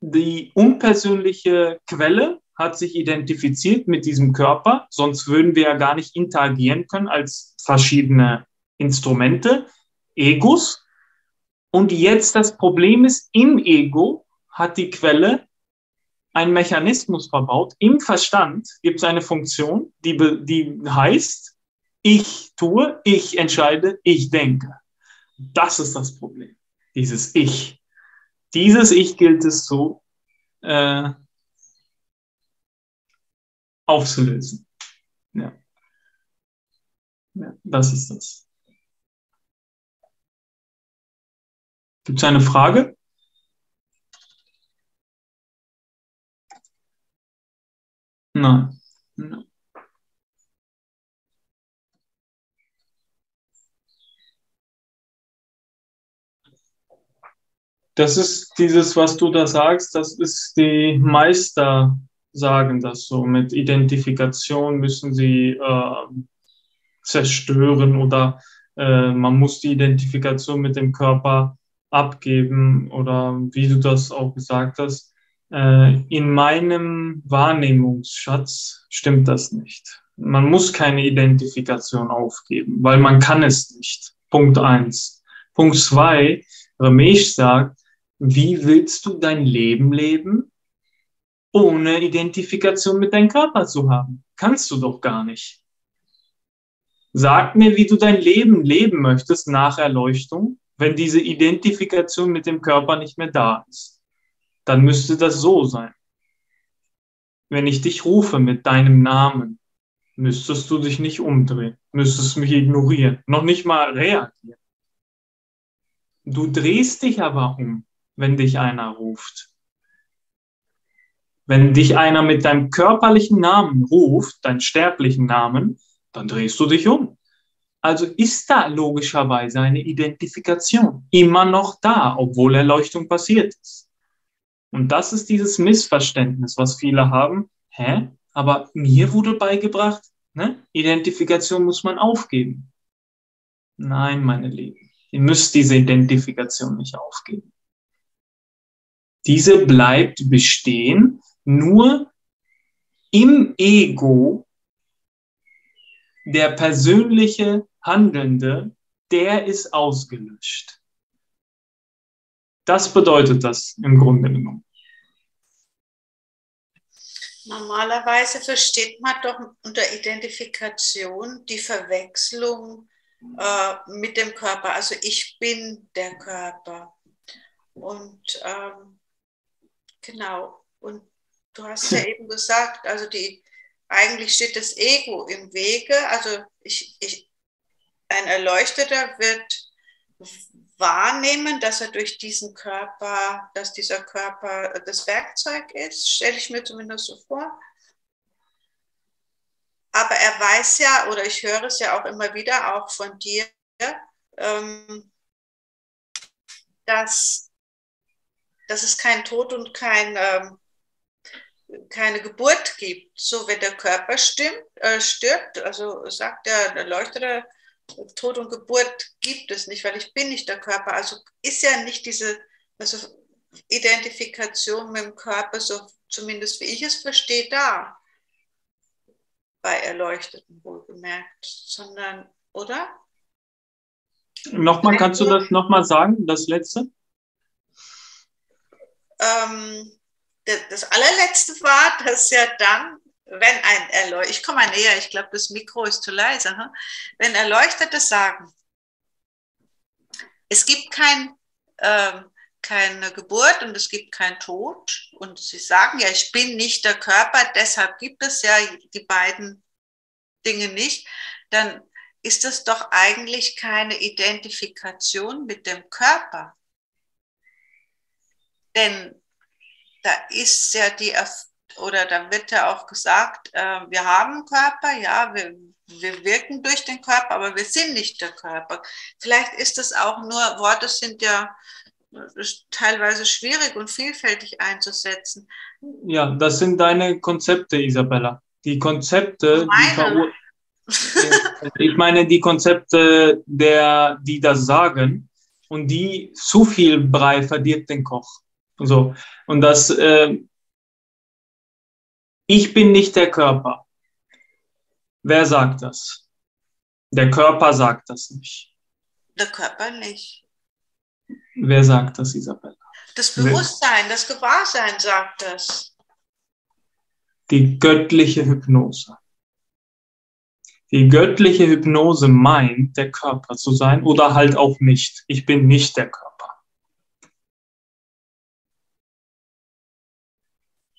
die unpersönliche Quelle, hat sich identifiziert mit diesem Körper, sonst würden wir ja gar nicht interagieren können als verschiedene Instrumente, Egos. Und jetzt das Problem ist, im Ego hat die Quelle einen Mechanismus verbaut. Im Verstand gibt es eine Funktion, die heißt, ich tue, ich entscheide, ich denke. Das ist das Problem, dieses Ich. Dieses Ich gilt es zu aufzulösen. Ja, das ist das. Gibt es eine Frage? Nein. Das ist dieses, was du da sagst, das ist die Meister- sagen das so, mit Identifikation müssen sie zerstören oder man muss die Identifikation mit dem Körper abgeben oder wie du das auch gesagt hast. In meinem Wahrnehmungsschatz stimmt das nicht. Man muss keine Identifikation aufgeben, weil man kann es nicht. Punkt 1. Punkt 2, Ramesh sagt, wie willst du dein Leben leben, ohne Identifikation mit deinem Körper zu haben? Kannst du doch gar nicht. Sag mir, wie du dein Leben leben möchtest nach Erleuchtung, wenn diese Identifikation mit dem Körper nicht mehr da ist. Dann müsste das so sein. Wenn ich dich rufe mit deinem Namen, müsstest du dich nicht umdrehen, müsstest mich ignorieren, noch nicht mal reagieren. Du drehst dich aber um, wenn dich einer ruft. Wenn dich einer mit deinem körperlichen Namen ruft, deinen sterblichen Namen, dann drehst du dich um. Also ist da logischerweise eine Identifikation immer noch da, obwohl Erleuchtung passiert ist. Und das ist dieses Missverständnis, was viele haben. Hä? Aber mir wurde beigebracht, ne? Identifikation muss man aufgeben. Nein, meine Lieben, ihr müsst diese Identifikation nicht aufgeben. Diese bleibt bestehen, nur im Ego der persönliche Handelnde, der ist ausgelöscht. Das bedeutet das im Grunde genommen. Normalerweise versteht man doch unter Identifikation die Verwechslung mit dem Körper. Also ich bin der Körper. Und genau, und du hast ja eben gesagt, also eigentlich steht das Ego im Wege, also ein Erleuchteter wird wahrnehmen, dass er durch diesen Körper, dass dieser Körper das Werkzeug ist, stelle ich mir zumindest so vor. Aber er weiß ja, oder ich höre es ja auch immer wieder, auch von dir, dass es keinen Tod und keine Geburt gibt. So, wenn der Körper stirbt, also sagt der Erleuchtete, Tod und Geburt gibt es nicht, weil ich bin nicht der Körper. Also ist ja nicht diese Identifikation mit dem Körper, so zumindest wie ich es verstehe, da. Bei Erleuchteten wohlgemerkt, sondern, oder? Nochmal, kannst du das nochmal sagen, das Letzte? Das allerletzte war, dass ja dann, wenn ein Erleuchteter, ich komme mal näher, ich glaube, das Mikro ist zu leise, hm? Wenn Erleuchtete sagen, es gibt keine Geburt und es gibt keinen Tod und sie sagen, ja, ich bin nicht der Körper, deshalb gibt es ja die beiden Dinge nicht, dann ist das doch eigentlich keine Identifikation mit dem Körper. Denn da ist ja da wird ja auch gesagt, wir haben einen Körper, ja, wir wirken durch den Körper, aber wir sind nicht der Körper. Vielleicht ist das auch nur, Worte sind ja teilweise schwierig und vielfältig einzusetzen. Ja, das sind deine Konzepte, Isabella. Die Konzepte, ich meine die Konzepte, die das sagen, und die, zu viel Brei verdirbt den Koch. So. Und das, ich bin nicht der Körper. Wer sagt das? Der Körper sagt das nicht. Der Körper nicht. Wer sagt das, Isabella? Das Bewusstsein, das Gewahrsein sagt das. Die göttliche Hypnose. Die göttliche Hypnose meint, der Körper zu sein oder halt auch nicht. Ich bin nicht der Körper.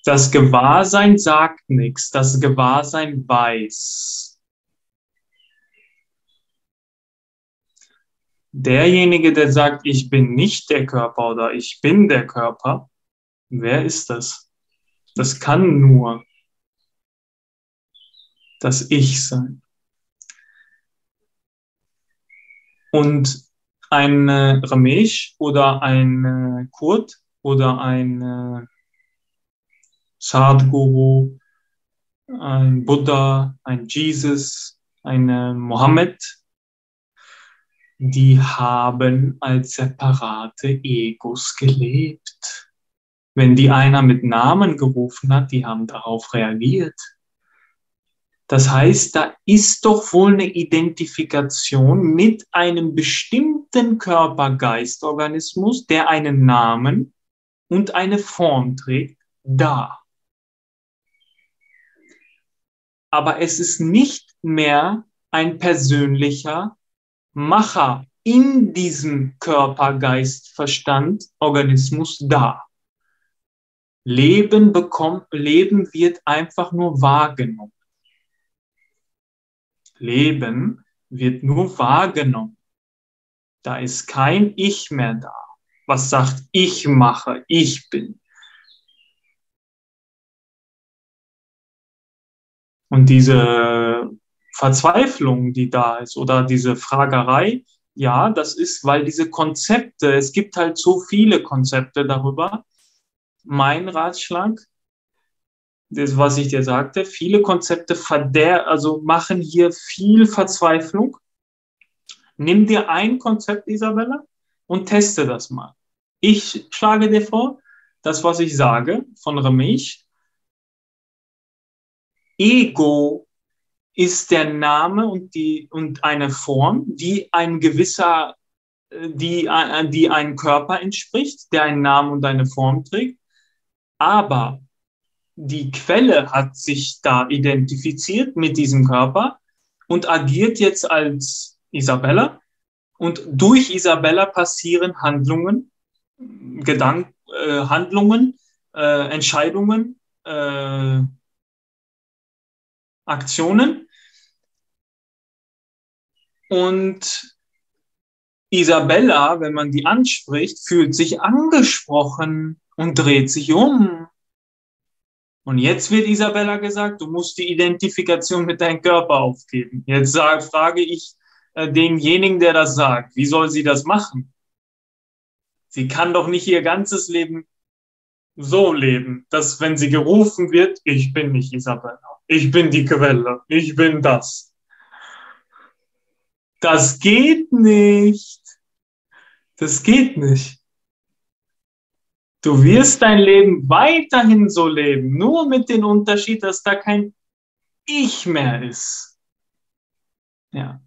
Das Gewahrsein sagt nichts, das Gewahrsein weiß. Derjenige, der sagt, ich bin nicht der Körper oder ich bin der Körper, wer ist das? Das kann nur das Ich sein. Und ein Ramesh oder ein Kurt oder ein Sadhguru, ein Buddha, ein Jesus, ein Mohammed, die haben als separate Egos gelebt. Wenn die einer mit Namen gerufen hat, die haben darauf reagiert. Das heißt, da ist doch wohl eine Identifikation mit einem bestimmten Körper-Geist-Organismus, der einen Namen und eine Form trägt, da. Aber es ist nicht mehr ein persönlicher Macher in diesem Körper-Geist-Verstand-Organismus da. Leben wird einfach nur wahrgenommen. Leben wird nur wahrgenommen. Da ist kein Ich mehr da, was sagt, ich mache, ich bin. Und diese Verzweiflung, die da ist, oder diese Fragerei, ja, das ist, weil diese Konzepte, es gibt halt so viele Konzepte darüber. Mein Ratschlag, das, was ich dir sagte, viele Konzepte machen hier viel Verzweiflung. Nimm dir ein Konzept, Isabella, und teste das mal. Ich schlage dir vor, das, was ich sage, von Ramesh, Ego ist der Name und eine Form, die die einem Körper entspricht, der einen Namen und eine Form trägt. Aber die Quelle hat sich da identifiziert mit diesem Körper und agiert jetzt als Isabella. Und durch Isabella passieren Handlungen, Entscheidungen, Aktionen. Und Isabella, wenn man die anspricht, fühlt sich angesprochen und dreht sich um. Und jetzt wird Isabella gesagt, du musst die Identifikation mit deinem Körper aufgeben. Jetzt frage ich denjenigen, der das sagt, wie soll sie das machen? Sie kann doch nicht ihr ganzes Leben so leben, dass wenn sie gerufen wird, ich bin nicht Isabella, ich bin die Quelle, ich bin das. Das geht nicht. Das geht nicht. Du wirst dein Leben weiterhin so leben, nur mit dem Unterschied, dass da kein Ich mehr ist. Ja.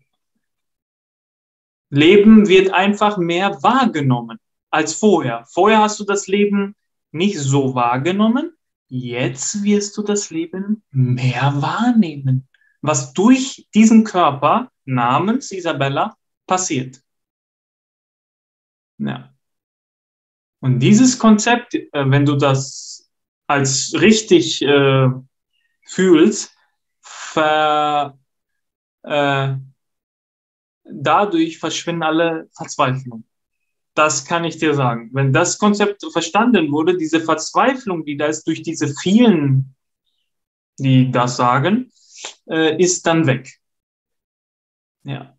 Leben wird einfach mehr wahrgenommen als vorher. Vorher hast du das Leben nicht so wahrgenommen. Jetzt wirst du das Leben mehr wahrnehmen, was durch diesen Körper namens Isabella passiert. Ja. Und dieses Konzept, wenn du das als richtig fühlst, dadurch verschwinden alle Verzweiflungen. Das kann ich dir sagen. Wenn das Konzept verstanden wurde, diese Verzweiflung, die da ist durch diese vielen, die das sagen, ist dann weg. Ja.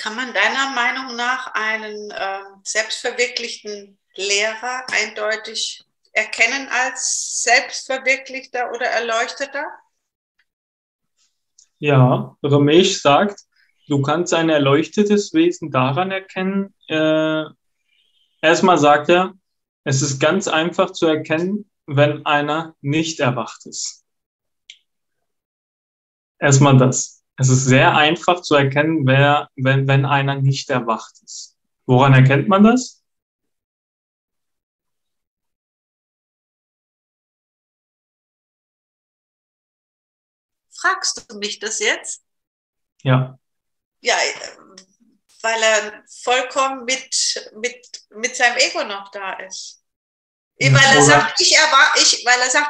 Kann man deiner Meinung nach einen selbstverwirklichten Lehrer eindeutig erkennen als selbstverwirklichter oder erleuchteter? Ja, Ramesh sagt, du kannst ein erleuchtetes Wesen daran erkennen, erstmal sagt er, es ist ganz einfach zu erkennen, wenn einer nicht erwacht ist. Erstmal das. Es ist sehr einfach zu erkennen, wenn einer nicht erwacht ist. Woran erkennt man das? Fragst du mich das jetzt? Ja. Ja, weil er vollkommen mit seinem Ego noch da ist. Weil er sagt,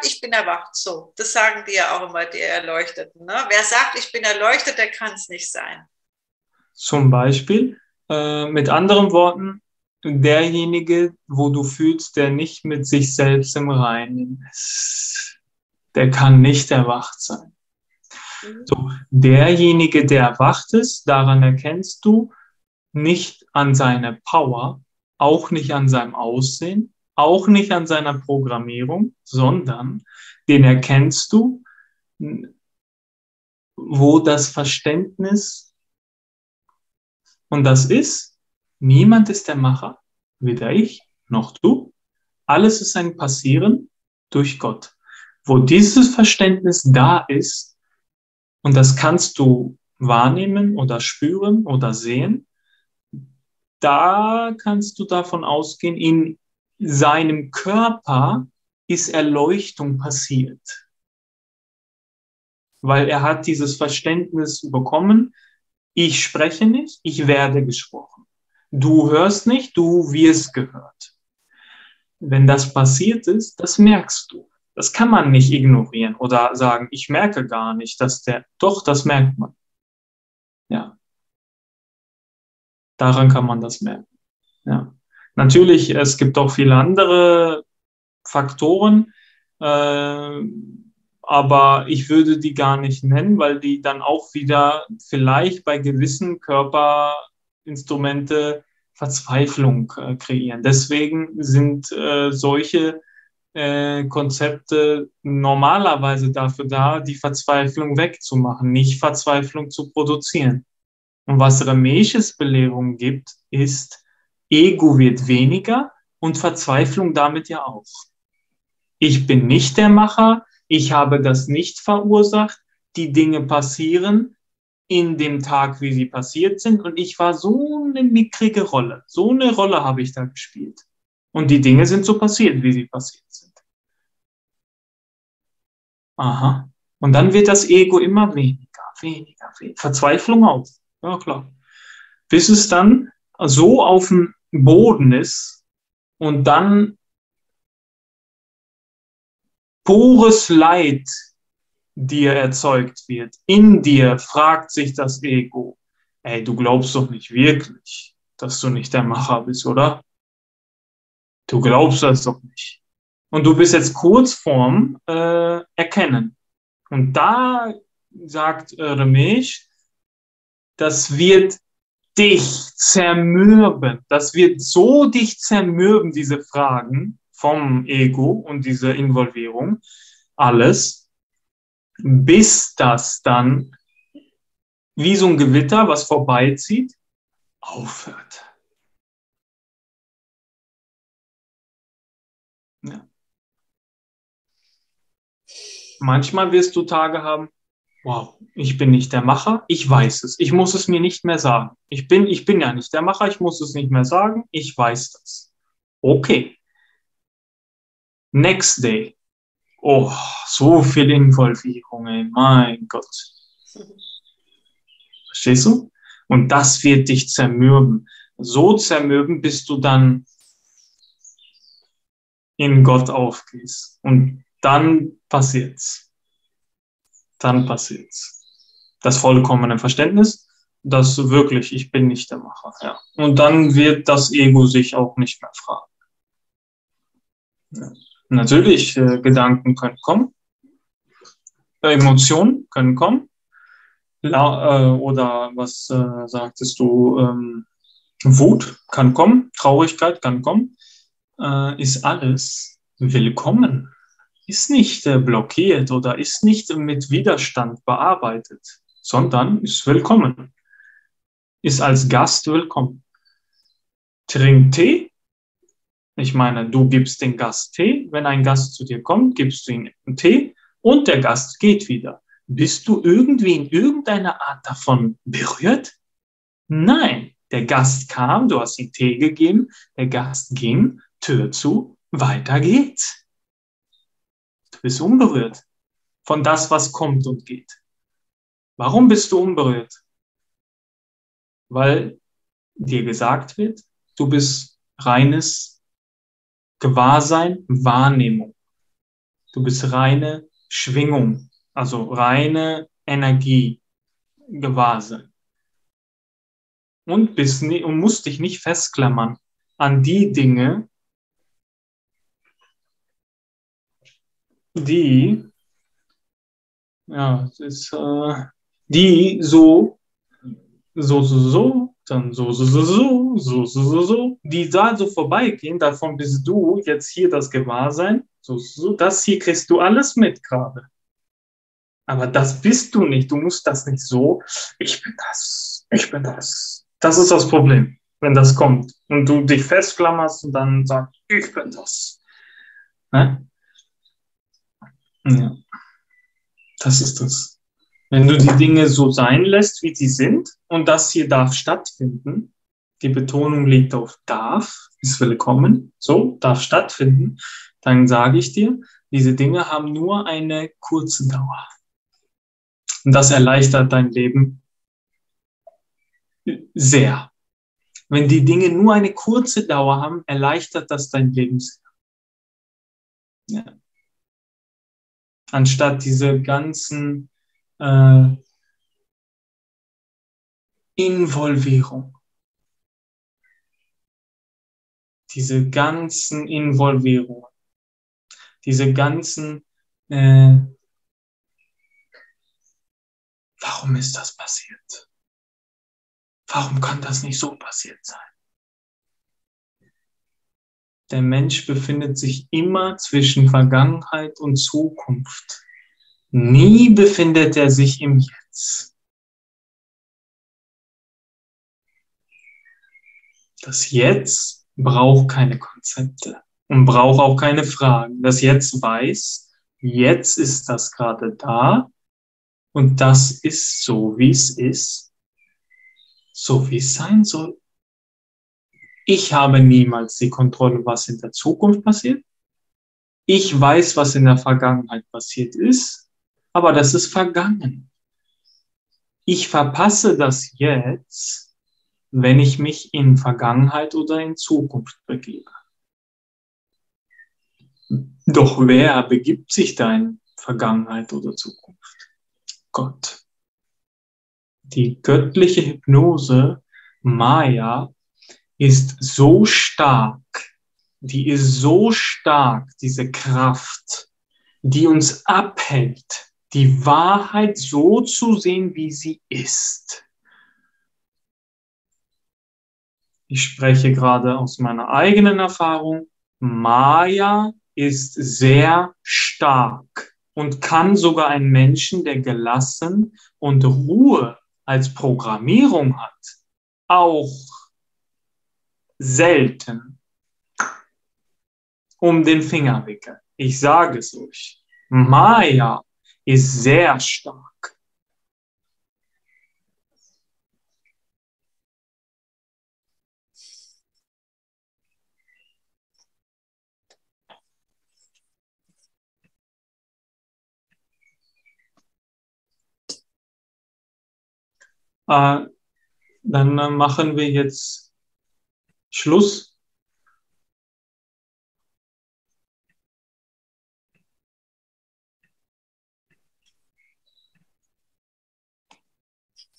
ich bin erwacht. So, das sagen die ja auch immer, die Erleuchteten. Ne? Wer sagt, ich bin erleuchtet, der kann es nicht sein. Zum Beispiel, mit anderen Worten, derjenige, wo du fühlst, der nicht mit sich selbst im Reinen ist, der kann nicht erwacht sein. So, derjenige, der erwacht ist, daran erkennst du nicht an seiner Power, auch nicht an seinem Aussehen, auch nicht an seiner Programmierung, sondern den erkennst du, wo das Verständnis, und das ist, niemand ist der Macher, weder ich noch du, alles ist ein Passieren durch Gott. Wo dieses Verständnis da ist, und das kannst du wahrnehmen oder spüren oder sehen. Da kannst du davon ausgehen, in seinem Körper ist Erleuchtung passiert. Weil er hat dieses Verständnis bekommen, ich spreche nicht, ich werde gesprochen. Du hörst nicht, du wirst gehört. wenn das passiert ist, das merkst du. Das kann man nicht ignorieren oder sagen, ich merke gar nicht, dass der, doch, das merkt man. Ja. Daran kann man das merken. Ja. Natürlich, es gibt auch viele andere Faktoren, aber ich würde die gar nicht nennen, weil die dann auch wieder vielleicht bei gewissen Körperinstrumente Verzweiflung kreieren. Deswegen sind solche Konzepte normalerweise dafür da, die Verzweiflung wegzumachen, nicht Verzweiflung zu produzieren. Und was Rameshes Belehrung gibt, ist, Ego wird weniger und Verzweiflung damit ja auch. Ich bin nicht der Macher, ich habe das nicht verursacht, die Dinge passieren in dem Tag, wie sie passiert sind, und ich war so eine mickrige Rolle, so eine Rolle habe ich da gespielt. Und die Dinge sind so passiert, wie sie passiert sind. Aha. Und dann wird das Ego immer weniger. Verzweiflung auch. Ja, klar. Bis es dann so auf dem Boden ist und dann pures Leid dir erzeugt wird. In dir fragt sich das Ego, ey, du glaubst doch nicht wirklich, dass du nicht der Macher bist, oder? Du glaubst das doch nicht. Und du bist jetzt kurz vorm Erkennen. Und da sagt Ramesh, das wird dich zermürben. Das wird so dich zermürben, diese Fragen vom Ego und diese Involvierung, alles, bis das dann wie so ein Gewitter, was vorbeizieht, aufhört. Ja. Manchmal wirst du Tage haben, wow, ich bin nicht der Macher, ich weiß es, ich muss es mir nicht mehr sagen. Ich bin ja nicht der Macher, ich muss es nicht mehr sagen, ich weiß das. Okay. Next day. Oh, so viel Involvierungen, mein Gott. Verstehst du? Und das wird dich zermürben. So zermürben, bis du dann in Gott aufgehst. Und dann passiert's. Dann passiert's. Das vollkommene Verständnis, dass wirklich, ich bin nicht der Macher. Ja. Und dann wird das Ego sich auch nicht mehr fragen. Ja. Natürlich, Gedanken können kommen, Emotionen können kommen. Oder was sagtest du? Wut kann kommen, Traurigkeit kann kommen. Ist alles willkommen. Ist nicht blockiert oder ist nicht mit Widerstand bearbeitet, sondern ist willkommen. Ist als Gast willkommen. Trink Tee. Ich meine, du gibst den Gast Tee. Wenn ein Gast zu dir kommt, gibst du ihm einen Tee und der Gast geht wieder. Bist du irgendwie in irgendeiner Art davon berührt? Nein. Der Gast kam, du hast ihm Tee gegeben, der Gast ging, Tür zu, weiter geht's. Du bist unberührt von das, was kommt und geht. Warum bist du unberührt? Weil dir gesagt wird, du bist reines Gewahrsein, Wahrnehmung. Du bist reine Schwingung, also reine Energie, Gewahrsein. Und musst dich nicht festklammern an die Dinge, die die da so vorbeigehen, davon bist du jetzt hier das Gewahrsein, das hier kriegst du alles mit gerade. Aber das bist du nicht, du musst das nicht so, ich bin das. Das ist das Problem, wenn das kommt und du dich festklammerst und dann sagst, ich bin das. Ne? Ja, das ist das. Wenn du die Dinge so sein lässt, wie sie sind, und das hier darf stattfinden, die Betonung liegt auf darf, ist willkommen, so, darf stattfinden, dann sage ich dir, diese Dinge haben nur eine kurze Dauer. Und das erleichtert dein Leben sehr. Wenn die Dinge nur eine kurze Dauer haben, erleichtert das dein Leben sehr. Ja. Anstatt diese ganzen Involvierung. Diese ganzen Involvierungen, diese ganzen, warum ist das passiert? Warum kann das nicht so passiert sein? Der Mensch befindet sich immer zwischen Vergangenheit und Zukunft. Nie befindet er sich im Jetzt. Das Jetzt braucht keine Konzepte und braucht auch keine Fragen. Das Jetzt weiß, jetzt ist das gerade da und das ist so, wie es ist, so wie es sein soll. Ich habe niemals die Kontrolle, was in der Zukunft passiert. Ich weiß, was in der Vergangenheit passiert ist, aber das ist vergangen. Ich verpasse das Jetzt, wenn ich mich in Vergangenheit oder in Zukunft begebe. Doch wer begibt sich da in Vergangenheit oder Zukunft? Gott. Die göttliche Hypnose, Maya, ist so stark, die ist so stark, diese Kraft, die uns abhält, die Wahrheit so zu sehen, wie sie ist. Ich spreche gerade aus meiner eigenen Erfahrung. Maya ist sehr stark und kann sogar einen Menschen, der gelassen und Ruhe als Programmierung hat, auch selten um den Finger wickeln. Ich sage es euch. Maya ist sehr stark. Dann machen wir jetzt Schluss.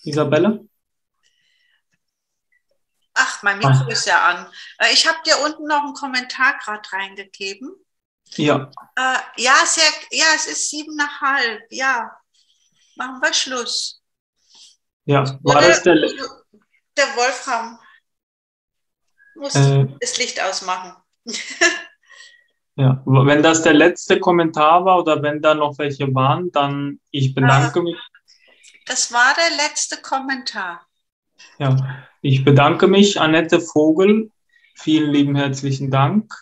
Isabella? Ach, mein Mikro ist ja an. Ich habe dir unten noch einen Kommentar gerade reingegeben. Ja. Ja, sehr, ja, es ist 7,5. Ja, machen wir Schluss. Ja, war das der Wolfram muss das Licht ausmachen. Ja, wenn das der letzte Kommentar war oder wenn da noch welche waren, dann ich bedanke mich. Das war der letzte Kommentar. Ja, ich bedanke mich, Annette Vogel. Vielen lieben herzlichen Dank.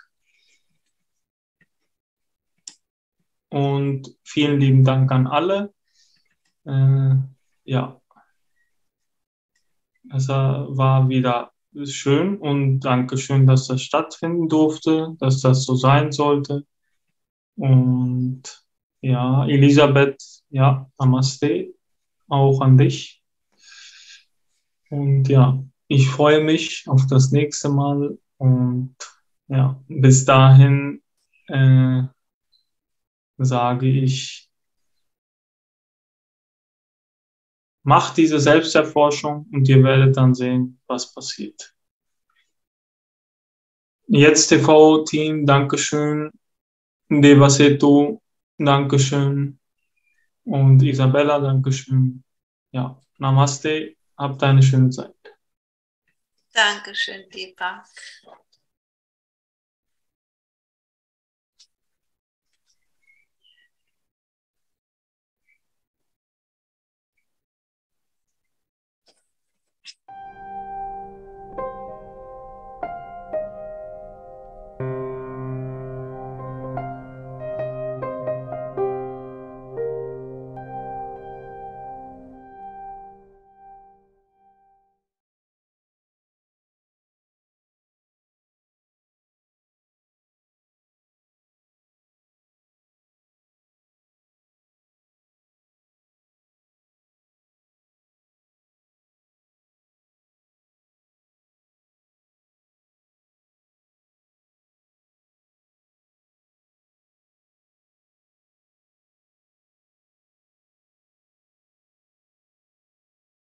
Und vielen lieben Dank an alle. Ja. Es war wieder schön und Dankeschön, dass das stattfinden durfte, dass das so sein sollte. Und ja, Elisabeth, ja, Namaste, auch an dich. Und ja, ich freue mich auf das nächste Mal und ja, bis dahin sage ich, macht diese Selbsterforschung und ihr werdet dann sehen, was passiert. Jetzt TV-Team, Dankeschön. Devaseto, Dankeschön. Und Isabella, Dankeschön. Ja, Namaste, habt eine schöne Zeit. Dankeschön, Deepak.